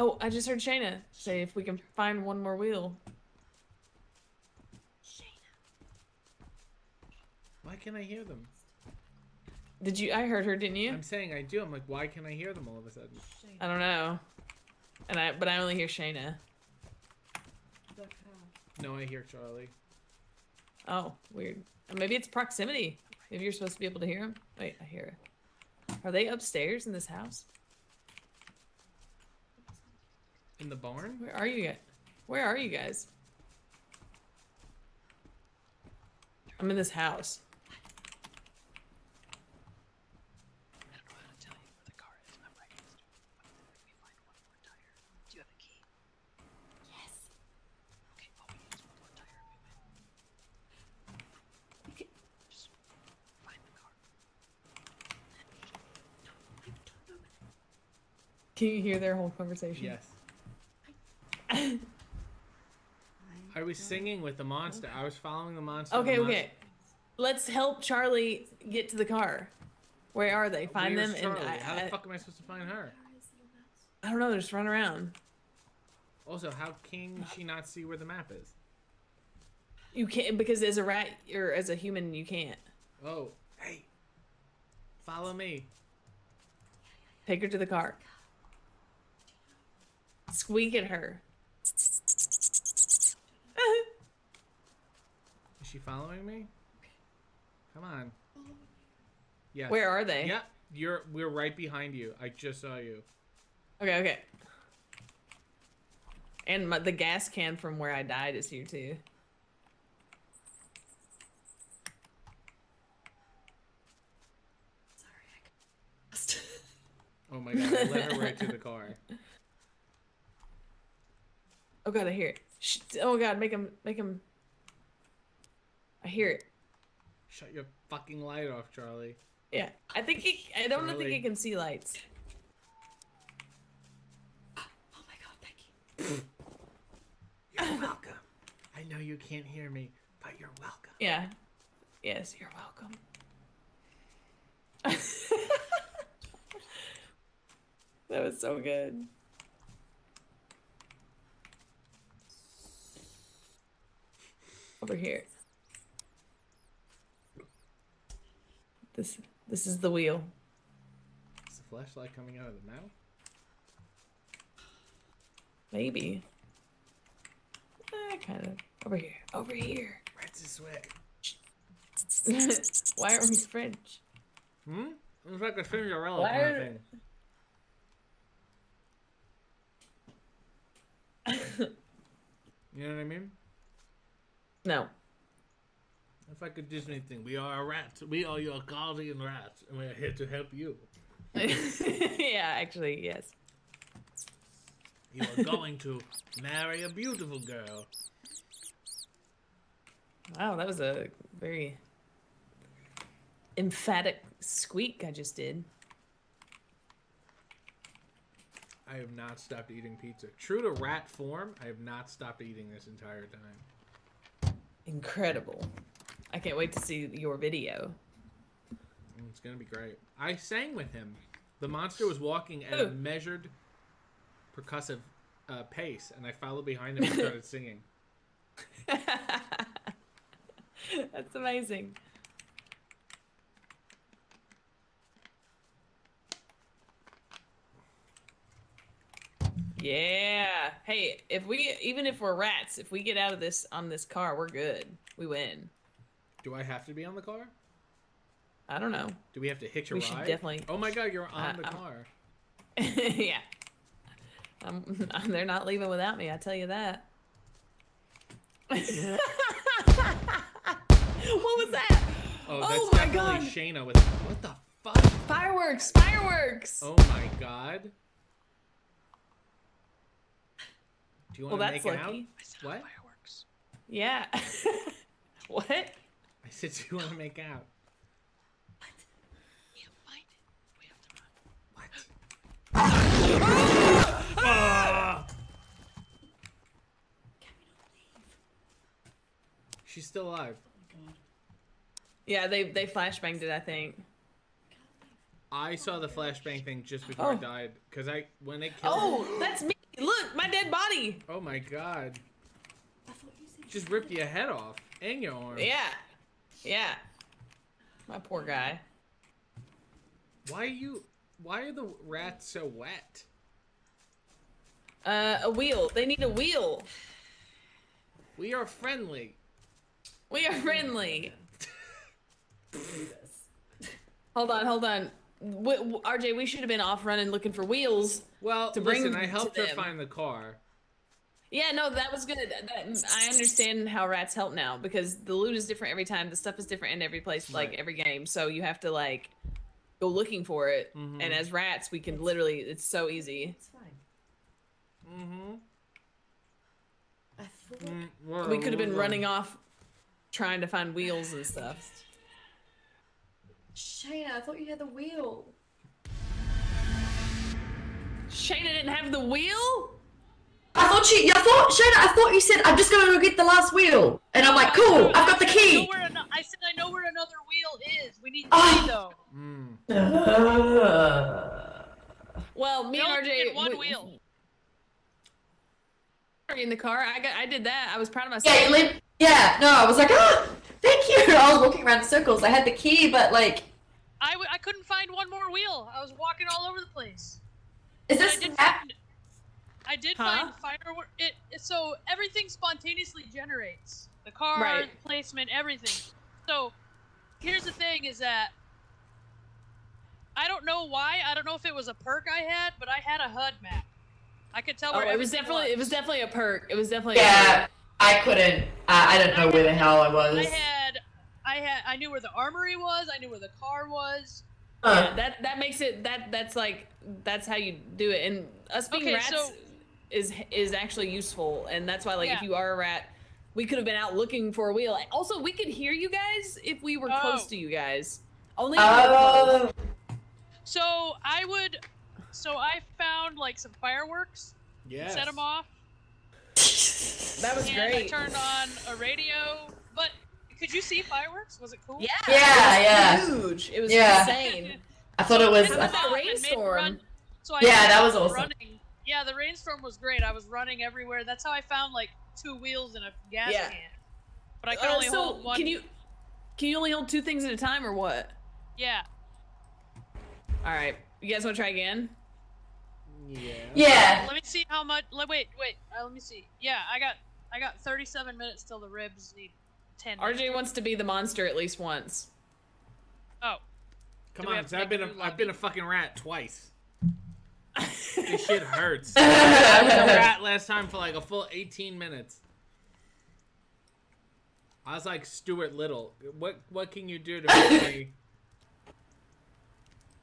Oh, I just heard Shayna say if we can find one more wheel. Shayna. Why can't I hear them? Did you? I heard her, didn't you? I'm saying I do. I'm like, why can't I hear them all of a sudden? Shayna. I don't know. And I, but I only hear Shayna. No, I hear Charlie. Oh, weird. Maybe it's proximity. Maybe you're supposed to be able to hear him. Wait, I hear it. Are they upstairs in this house? In the barn? Where are you guys? Where are you guys? I'm in this house. I don't know how to tell you where the car is. I'm right next to it. But if we find one more tire, do you have a key? Yes. Okay, all we need is one more tire. We can just find the car. Can you hear their whole conversation? Yes. I was singing with the monster. I was following the monster. Okay, the monster. Okay. Let's help Charlie get to the car. Where are they? Find Where's them. Charlie? And I, how the I, fuck am I supposed to find her? I don't know. Just run around. Also, how can she not see where the map is? You can't, because as a rat or as a human, you can't. Oh, hey, follow me. Take her to the car. Squeak at her. Is she following me? Come on. Yes. Where are they? Yeah, you're we're right behind you. I just saw you. Okay, okay. And my, the gas can from where I died is here too. Sorry, I oh my god! I led her right to the car. Oh god, I hear it. Shh. Oh god, make him, make him. I hear it. Shut your fucking light off, Charlie. Yeah, I think he, I don't Charlie. think he can see lights. Oh my god, thank you. You're welcome. I know you can't hear me, but you're welcome. Yeah. Yes, you're welcome. That was so good. Over here. This this is the wheel. Is the flashlight coming out of the mouth? Maybe. Eh, kind of. Over here. Over here. Rats is sweat. Why aren't we French? Hmm? It's like a Cinderella Why kind of thing. You know what I mean? No. It's like a Disney thing. We are a rat. We are your guardian rats, and we're here to help you. Yeah, actually, yes. You are going to marry a beautiful girl. Wow, that was a very emphatic squeak I just did. I have not stopped eating pizza. True to rat form, I have not stopped eating this entire time. Incredible. I can't wait to see your video. It's gonna be great. I sang with him. The monster was walking at Ooh. a measured percussive uh, pace, and I followed behind him and started singing. That's amazing. Yeah. Hey, if we even if we're rats, if we get out of this on this car, we're good. We win. Do I have to be on the car? I don't know. Do we have to hitch a we ride? We should definitely. Oh my god, you're on uh, the I'm... car. Yeah. I'm, I'm, they're not leaving without me. I tell you that. What was that? Oh, that's oh my god, Shayna with what the fuck? Fireworks! Fireworks! Oh my god. You well, that's make lucky. Out? I said what? Fireworks. Yeah. What? I said, do you want to make out? What? You find it. We have to run. What? Ah! Ah! Ah! Can we not leave? She's still alive. Oh my god. Yeah, they they flashbanged it, I think. I saw the flashbang thing just before oh. I died, because I when it killed. Oh, me. That's me. Look, my dead body. Oh my god. I thought you said just ripped your head off and your arm. Yeah. Yeah. My poor guy. Why are you... Why are the rats so wet? Uh, a wheel. They need a wheel. We are friendly. We are friendly. Hold on, hold on. We, R J, we should have been off running looking for wheels. Well, to bring listen, I helped her find the car. Yeah, no, that was good. That, I understand how rats help now, because the loot is different every time. The stuff is different in every place, like right. every game. So you have to, like, go looking for it. Mm-hmm. And as rats, we can it's, literally, it's so easy. It's fine. Mm-hmm. I feel like... Mm-hmm. We could have been running off trying to find wheels and stuff. Shayna, I thought you had the wheel. Shayna didn't have the wheel? I thought she, I thought, Shayna, I thought you said, I'm just going to go get the last wheel. And I'm like, cool, I've got the key. I, an I said, I know where another wheel is. We need the key, though. Mm. Uh, well, me and R J, one we, wheel. In the car, I, got, I did that. I was proud of myself. Yeah, Lynn, yeah, no, I was like, ah, thank you. I was walking around in circles. I had the key, but like... I, w I couldn't find one more wheel. I was walking all over the place. Is this the map? I did huh? find firework. It, it so everything spontaneously generates the car right. the placement, everything. So here's the thing: is that I don't know why. I don't know if it was a perk I had, but I had a H U D map. I could tell. Oh, where it was definitely was. it was definitely a perk. It was definitely yeah. A perk. I couldn't. I, I don't know I where had, the hell I was. I had. I had. I knew where the armory was. I knew where the car was. Huh. Yeah, that that makes it. That that's like that's how you do it. And us being okay, rats. So, is is actually useful, and that's why like yeah. if you are a rat, we could have been out looking for a wheel. Also, we could hear you guys if we were oh. close to you guys. Only oh. So I would so I found like some fireworks. Yeah. Set them off. That was and great. I turned on a radio. But could you see fireworks? Was it cool? Yeah. Yeah, yeah. It was yeah. huge. It was yeah. insane. I thought it was, I was that rainstorm. So I yeah, that was awesome. Running. Yeah, the rainstorm was great. I was running everywhere. That's how I found like two wheels and a gas yeah. can. But I could uh, only so hold one. Can you can you only hold two things at a time or what? Yeah. All right. You guys want to try again? Yeah. Yeah. Let me see how much. Wait, wait. Uh, let me see. Yeah, I got I got thirty-seven minutes till the ribs need ten. R J minutes. Wants to be the monster at least once. Oh. Come Do on, cause I've been a, I've been a fucking rat twice. This shit hurts. I was a rat last time for like a full eighteen minutes. I was like Stuart Little. What what can you do to me?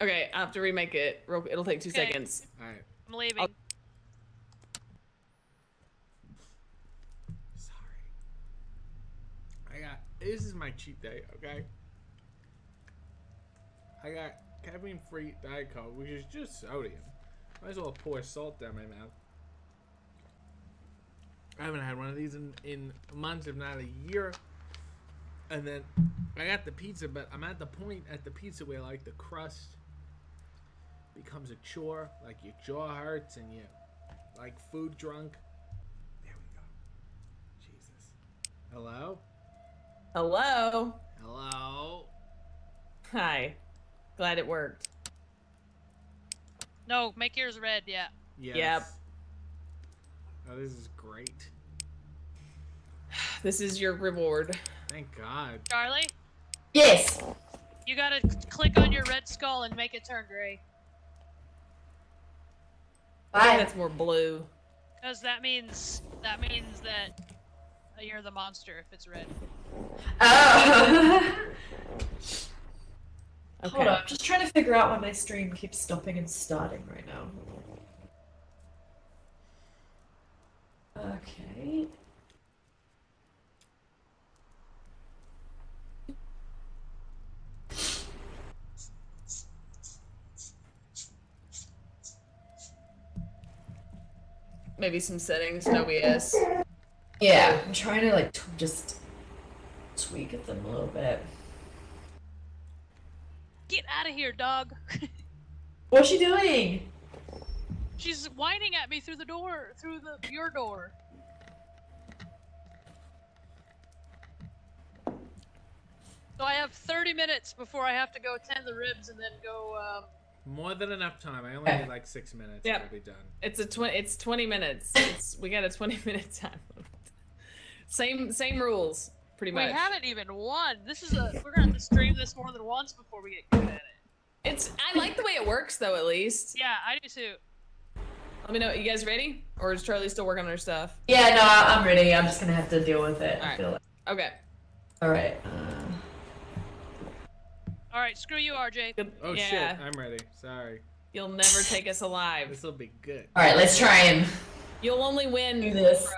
Okay, I have to remake it. It'll take two okay. seconds. All right, I'm leaving. I'll... Sorry. I got. This is my cheat day. Okay. I got caffeine-free Diet Coke, which is just sodium. Might as well pour salt down my mouth. I haven't had one of these in, in months, if not a year. And then I got the pizza, but I'm at the point at the pizza where like the crust becomes a chore. Like your jaw hurts and you're like food drunk. There we go. Jesus. Hello? Hello? Hello? Hi. Glad it worked. No, make yours red, yeah. Yes. Yep. Oh, this is great. This is your reward. Thank God. Charlie? Yes! You gotta click on your red skull and make it turn gray. Bye. I think that's more blue. Because that means, that means that you're the monster if it's red. Oh! Okay. Hold on, I'm just trying to figure out why my stream keeps stopping and starting right now. Okay. Maybe some settings, no B S. Yeah, I'm trying to like t just tweak at them a little bit. Get out of here, dog. What's she doing? She's whining at me through the door, through the your door. So I have thirty minutes before I have to go attend the ribs and then go. Um... More than enough time. I only need like six minutes. Yeah, we'll be done. It's a tw It's twenty minutes. It's, we got a twenty minute time. same same rules, pretty much. We haven't even won. This is a. We're gonna have to stream this more than once before we get good at it. It's. I like the way it works though. At least. Yeah, I do too. Let me know. You guys ready? Or is Charlie still working on her stuff? Yeah, no, I'm ready. I'm just gonna have to deal with it. All right. I feel like. Okay. All right. Um... All right. Screw you, R J. Good. Oh yeah. Shit! I'm ready. Sorry. You'll never take us alive. This will be good. All right. Let's try and. You'll only win do this. From...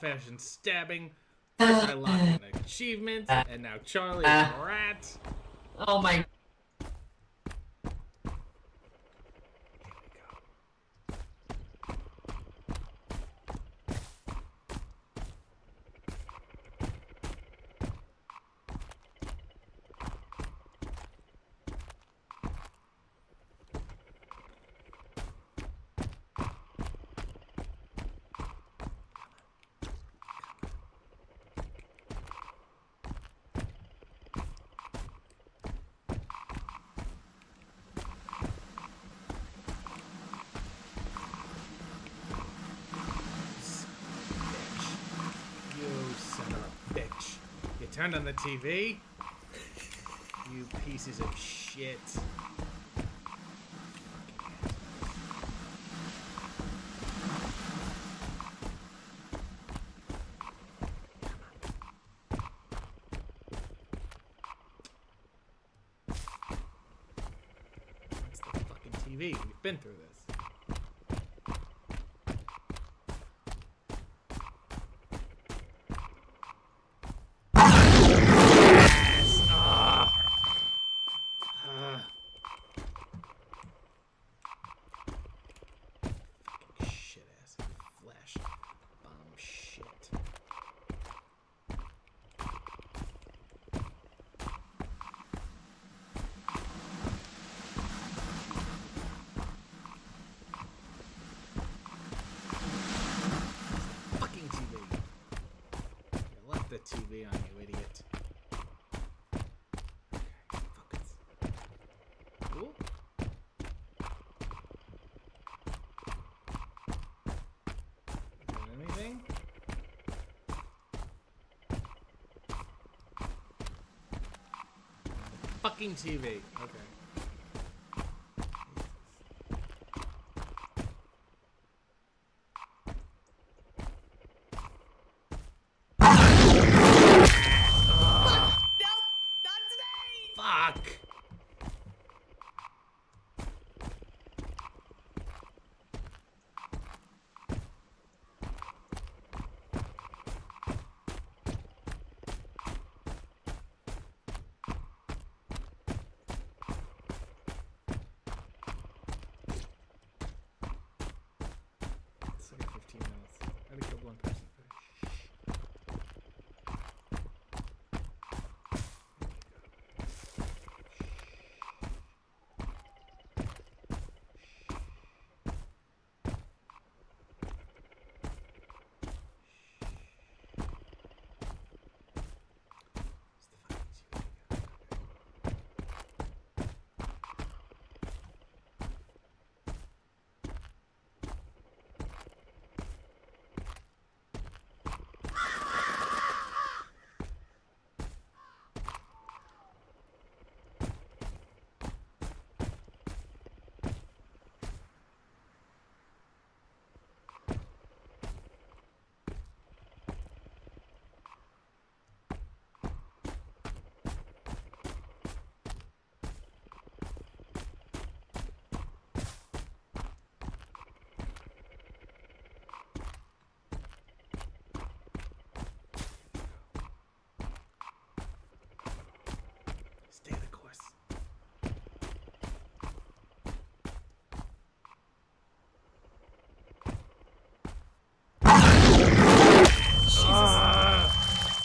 Fashion stabbing. First I locked an achievement, and now Charlie is a rat. Oh my. Turned on the T V. You pieces of shit. That's the fucking T V. We've been through this. fucking T V. Okay. Ah. Fuck! No! Not today! Fuck! Uh,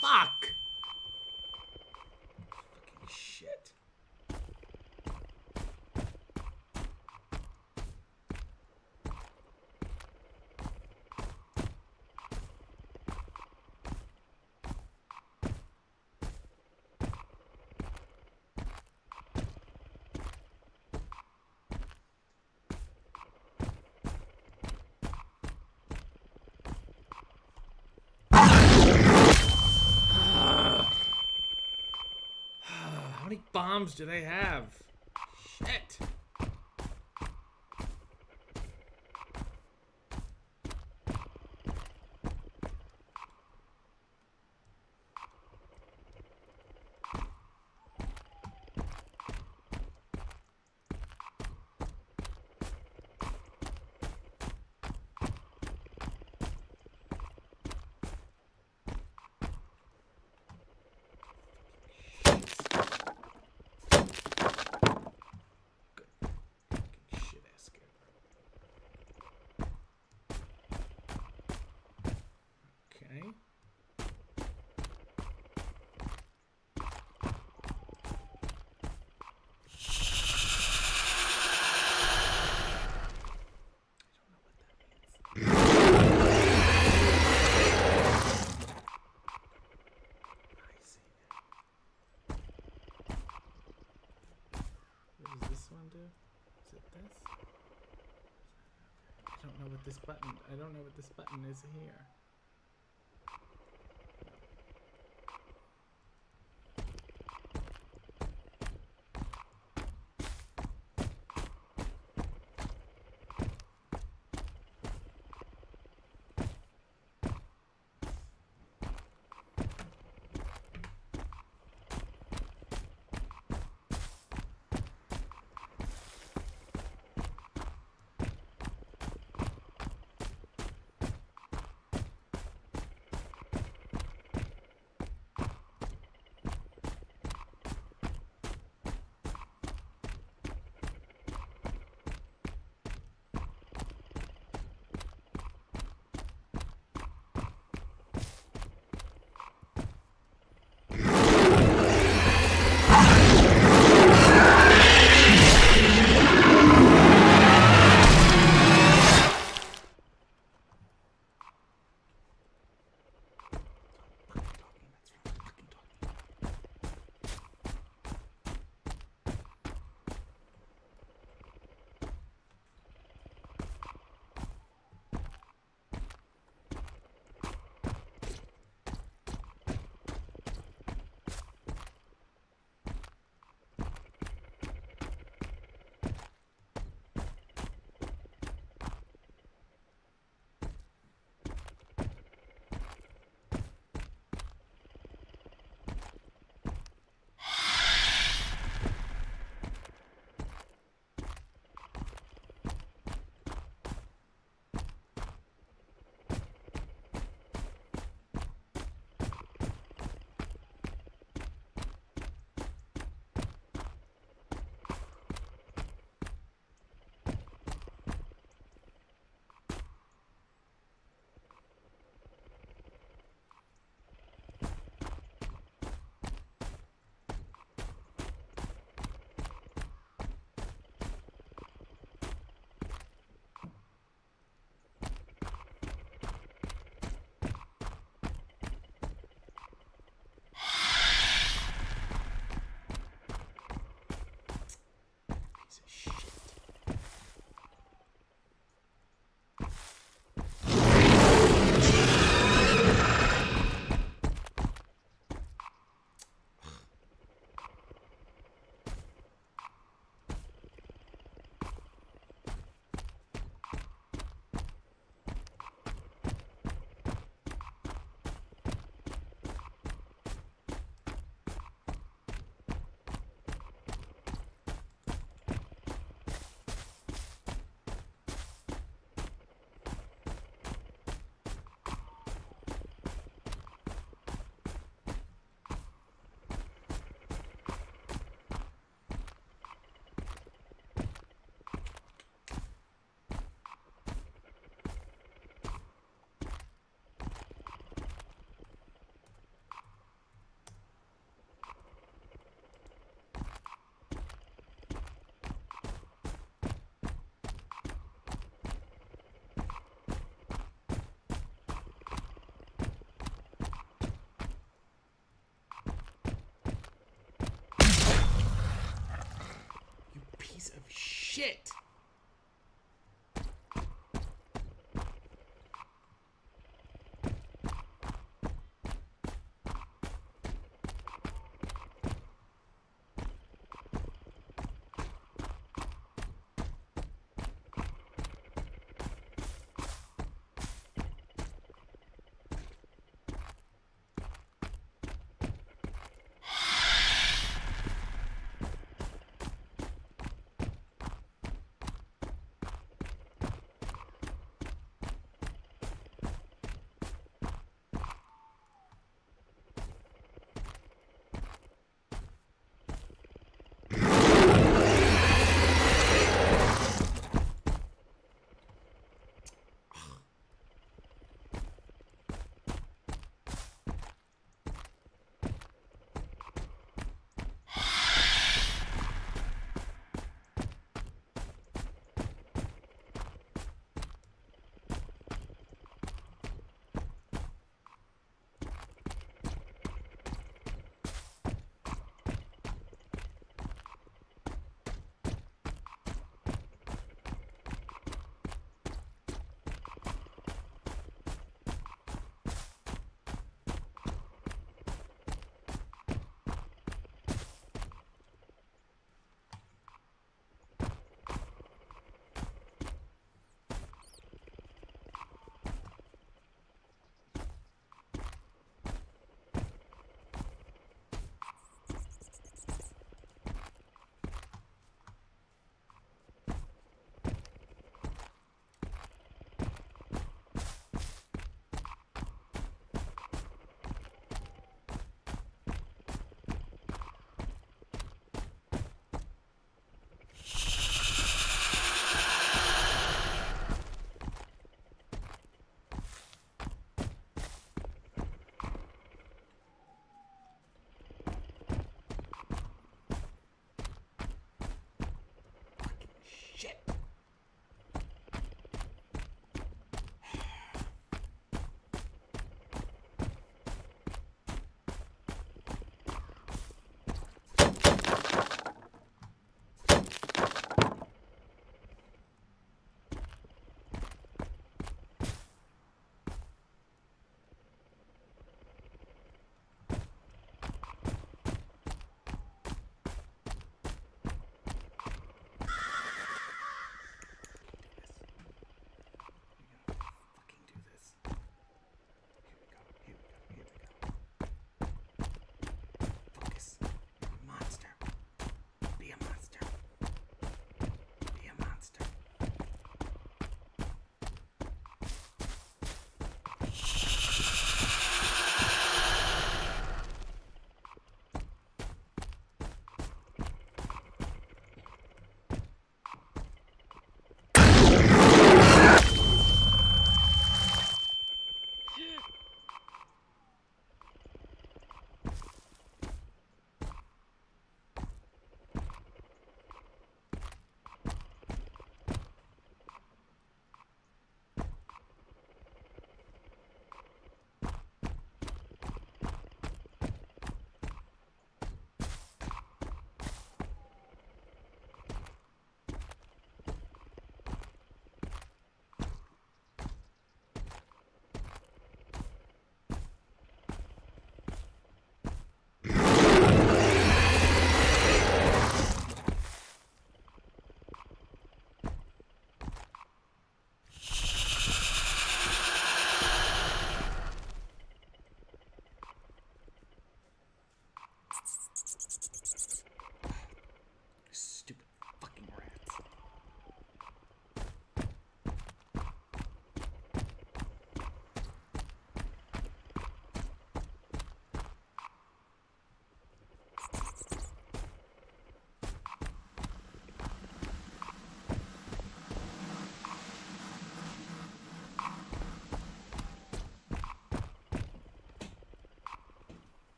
fuck! Fucking shit. How many bombs do they have? Shit. This button, I don't know what this button is here. shit.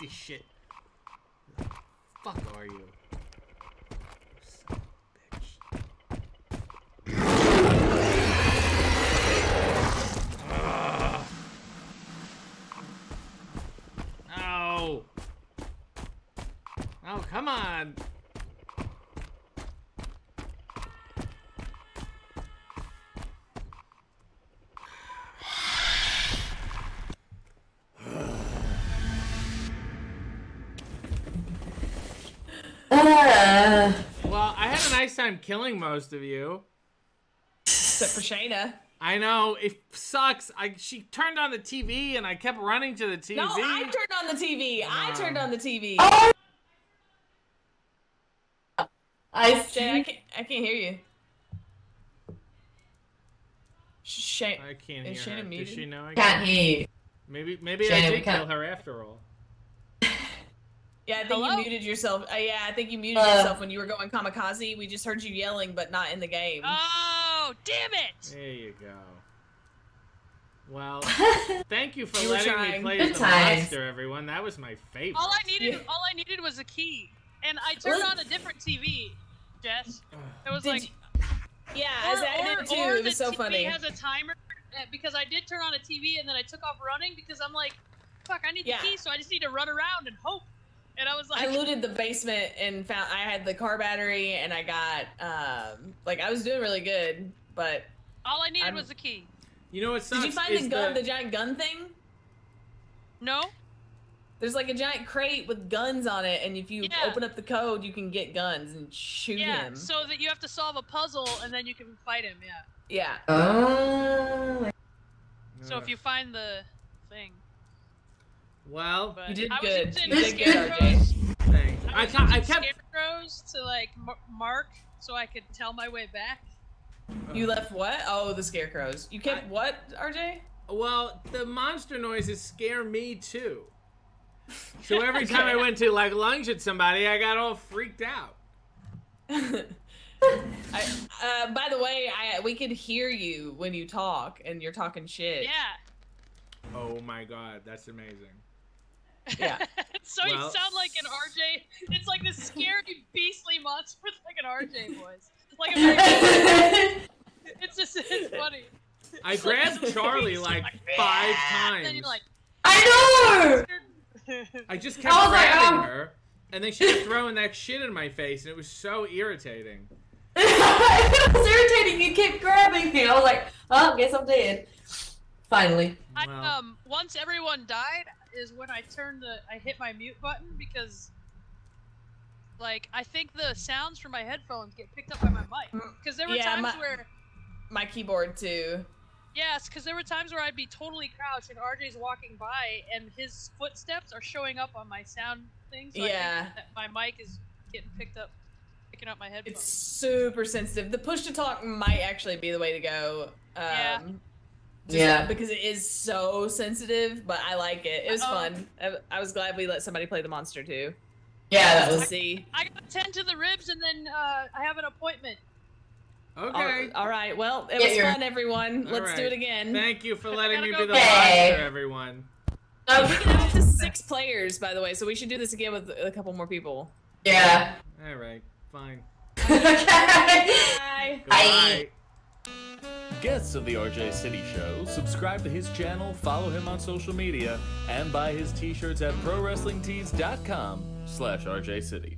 this shit. Who the fuck are you? Son of a bitch. No! Oh, come on! Time killing most of you. Except for Shayna. I know. It sucks. I She turned on the T V and I kept running to the T V. No, I turned on the T V. Um, I turned on the T V. Oh! I, Shayna, I, can't, I can't hear you. Shayna. I can't hear Shayna her. Muted? Does she know I can't hear you? Maybe, maybe Shayna, I did kill her after all. Yeah, I think Hello? you muted yourself. Uh, yeah, I think you muted uh, yourself when you were going kamikaze. We just heard you yelling, but not in the game. Oh, damn it! There you go. Well, thank you for you letting me play as the monster, everyone. That was my favorite. All I needed, yeah. all I needed was a key, and I turned what? on a different T V. Jess, it was did like, you... yeah, or, I did too. Or it was the so T V funny. has a timer because I did turn on a T V and then I took off running because I'm like, fuck, I need yeah. the key, so I just need to run around and hope. And I was like, I looted the basement and found I had the car battery and I got um like I was doing really good, but all I needed I'm... was a key. You know what sucks? Did you find the gun, the... the giant gun thing? No. There's like a giant crate with guns on it, and if you yeah. open up the code, you can get guns and shoot yeah, him. Yeah. So that you have to solve a puzzle and then you can fight him. Yeah. Yeah. Oh. So if you find the thing. Well, but you did I good. Was you did scarecrows. Good, Thanks. I, was I, I kept scarecrows to like mark so I could tell my way back. You left what? Oh, the scarecrows. You kept I... what, R J? Well, the monster noises scare me too. So every okay. time I went to like lunge at somebody, I got all freaked out. I, uh, by the way, I we could hear you when you talk and you're talking shit. Yeah. Oh my God, that's amazing. Yeah. so well, you sound like an R J. It's like this scary, beastly monster with like an R J voice. Like a very It's just it's funny. I it's grabbed like Charlie like, like five times. And you're like, I know her. I just kept I grabbing like, oh. her, and then she was throwing that shit in my face, and it was so irritating. It was irritating. You kept grabbing me. I was like, oh, guess I'm dead. Finally. I, um, once everyone died is when I turned the, I hit my mute button because, like, I think the sounds from my headphones get picked up by my mic. Because there were yeah, times my, where... My keyboard, too. Yes, because there were times where I'd be totally crouched and R J's walking by and his footsteps are showing up on my sound thing. So yeah. I think that my mic is getting picked up, picking up my headphones. It's super sensitive. The push-to-talk might actually be the way to go. Um, yeah. Just yeah, because it is so sensitive, but I like it. It was um, fun. I, I was glad we let somebody play the monster too. Yeah, that was. I, see. I got ten to the ribs, and then uh, I have an appointment. Okay. All, all right. Well, it yeah, was you're... fun, everyone. All Let's right. do it again. Thank you for letting me be the monster, everyone. Uh, we can have up to six players, by the way, so we should do this again with a couple more people. Yeah. All right. Fine. Okay. Bye. Bye. Bye. Guests of the R J City Show, subscribe to his channel, follow him on social media, and buy his t-shirts at Pro Wrestling Tees dot com slash R J City.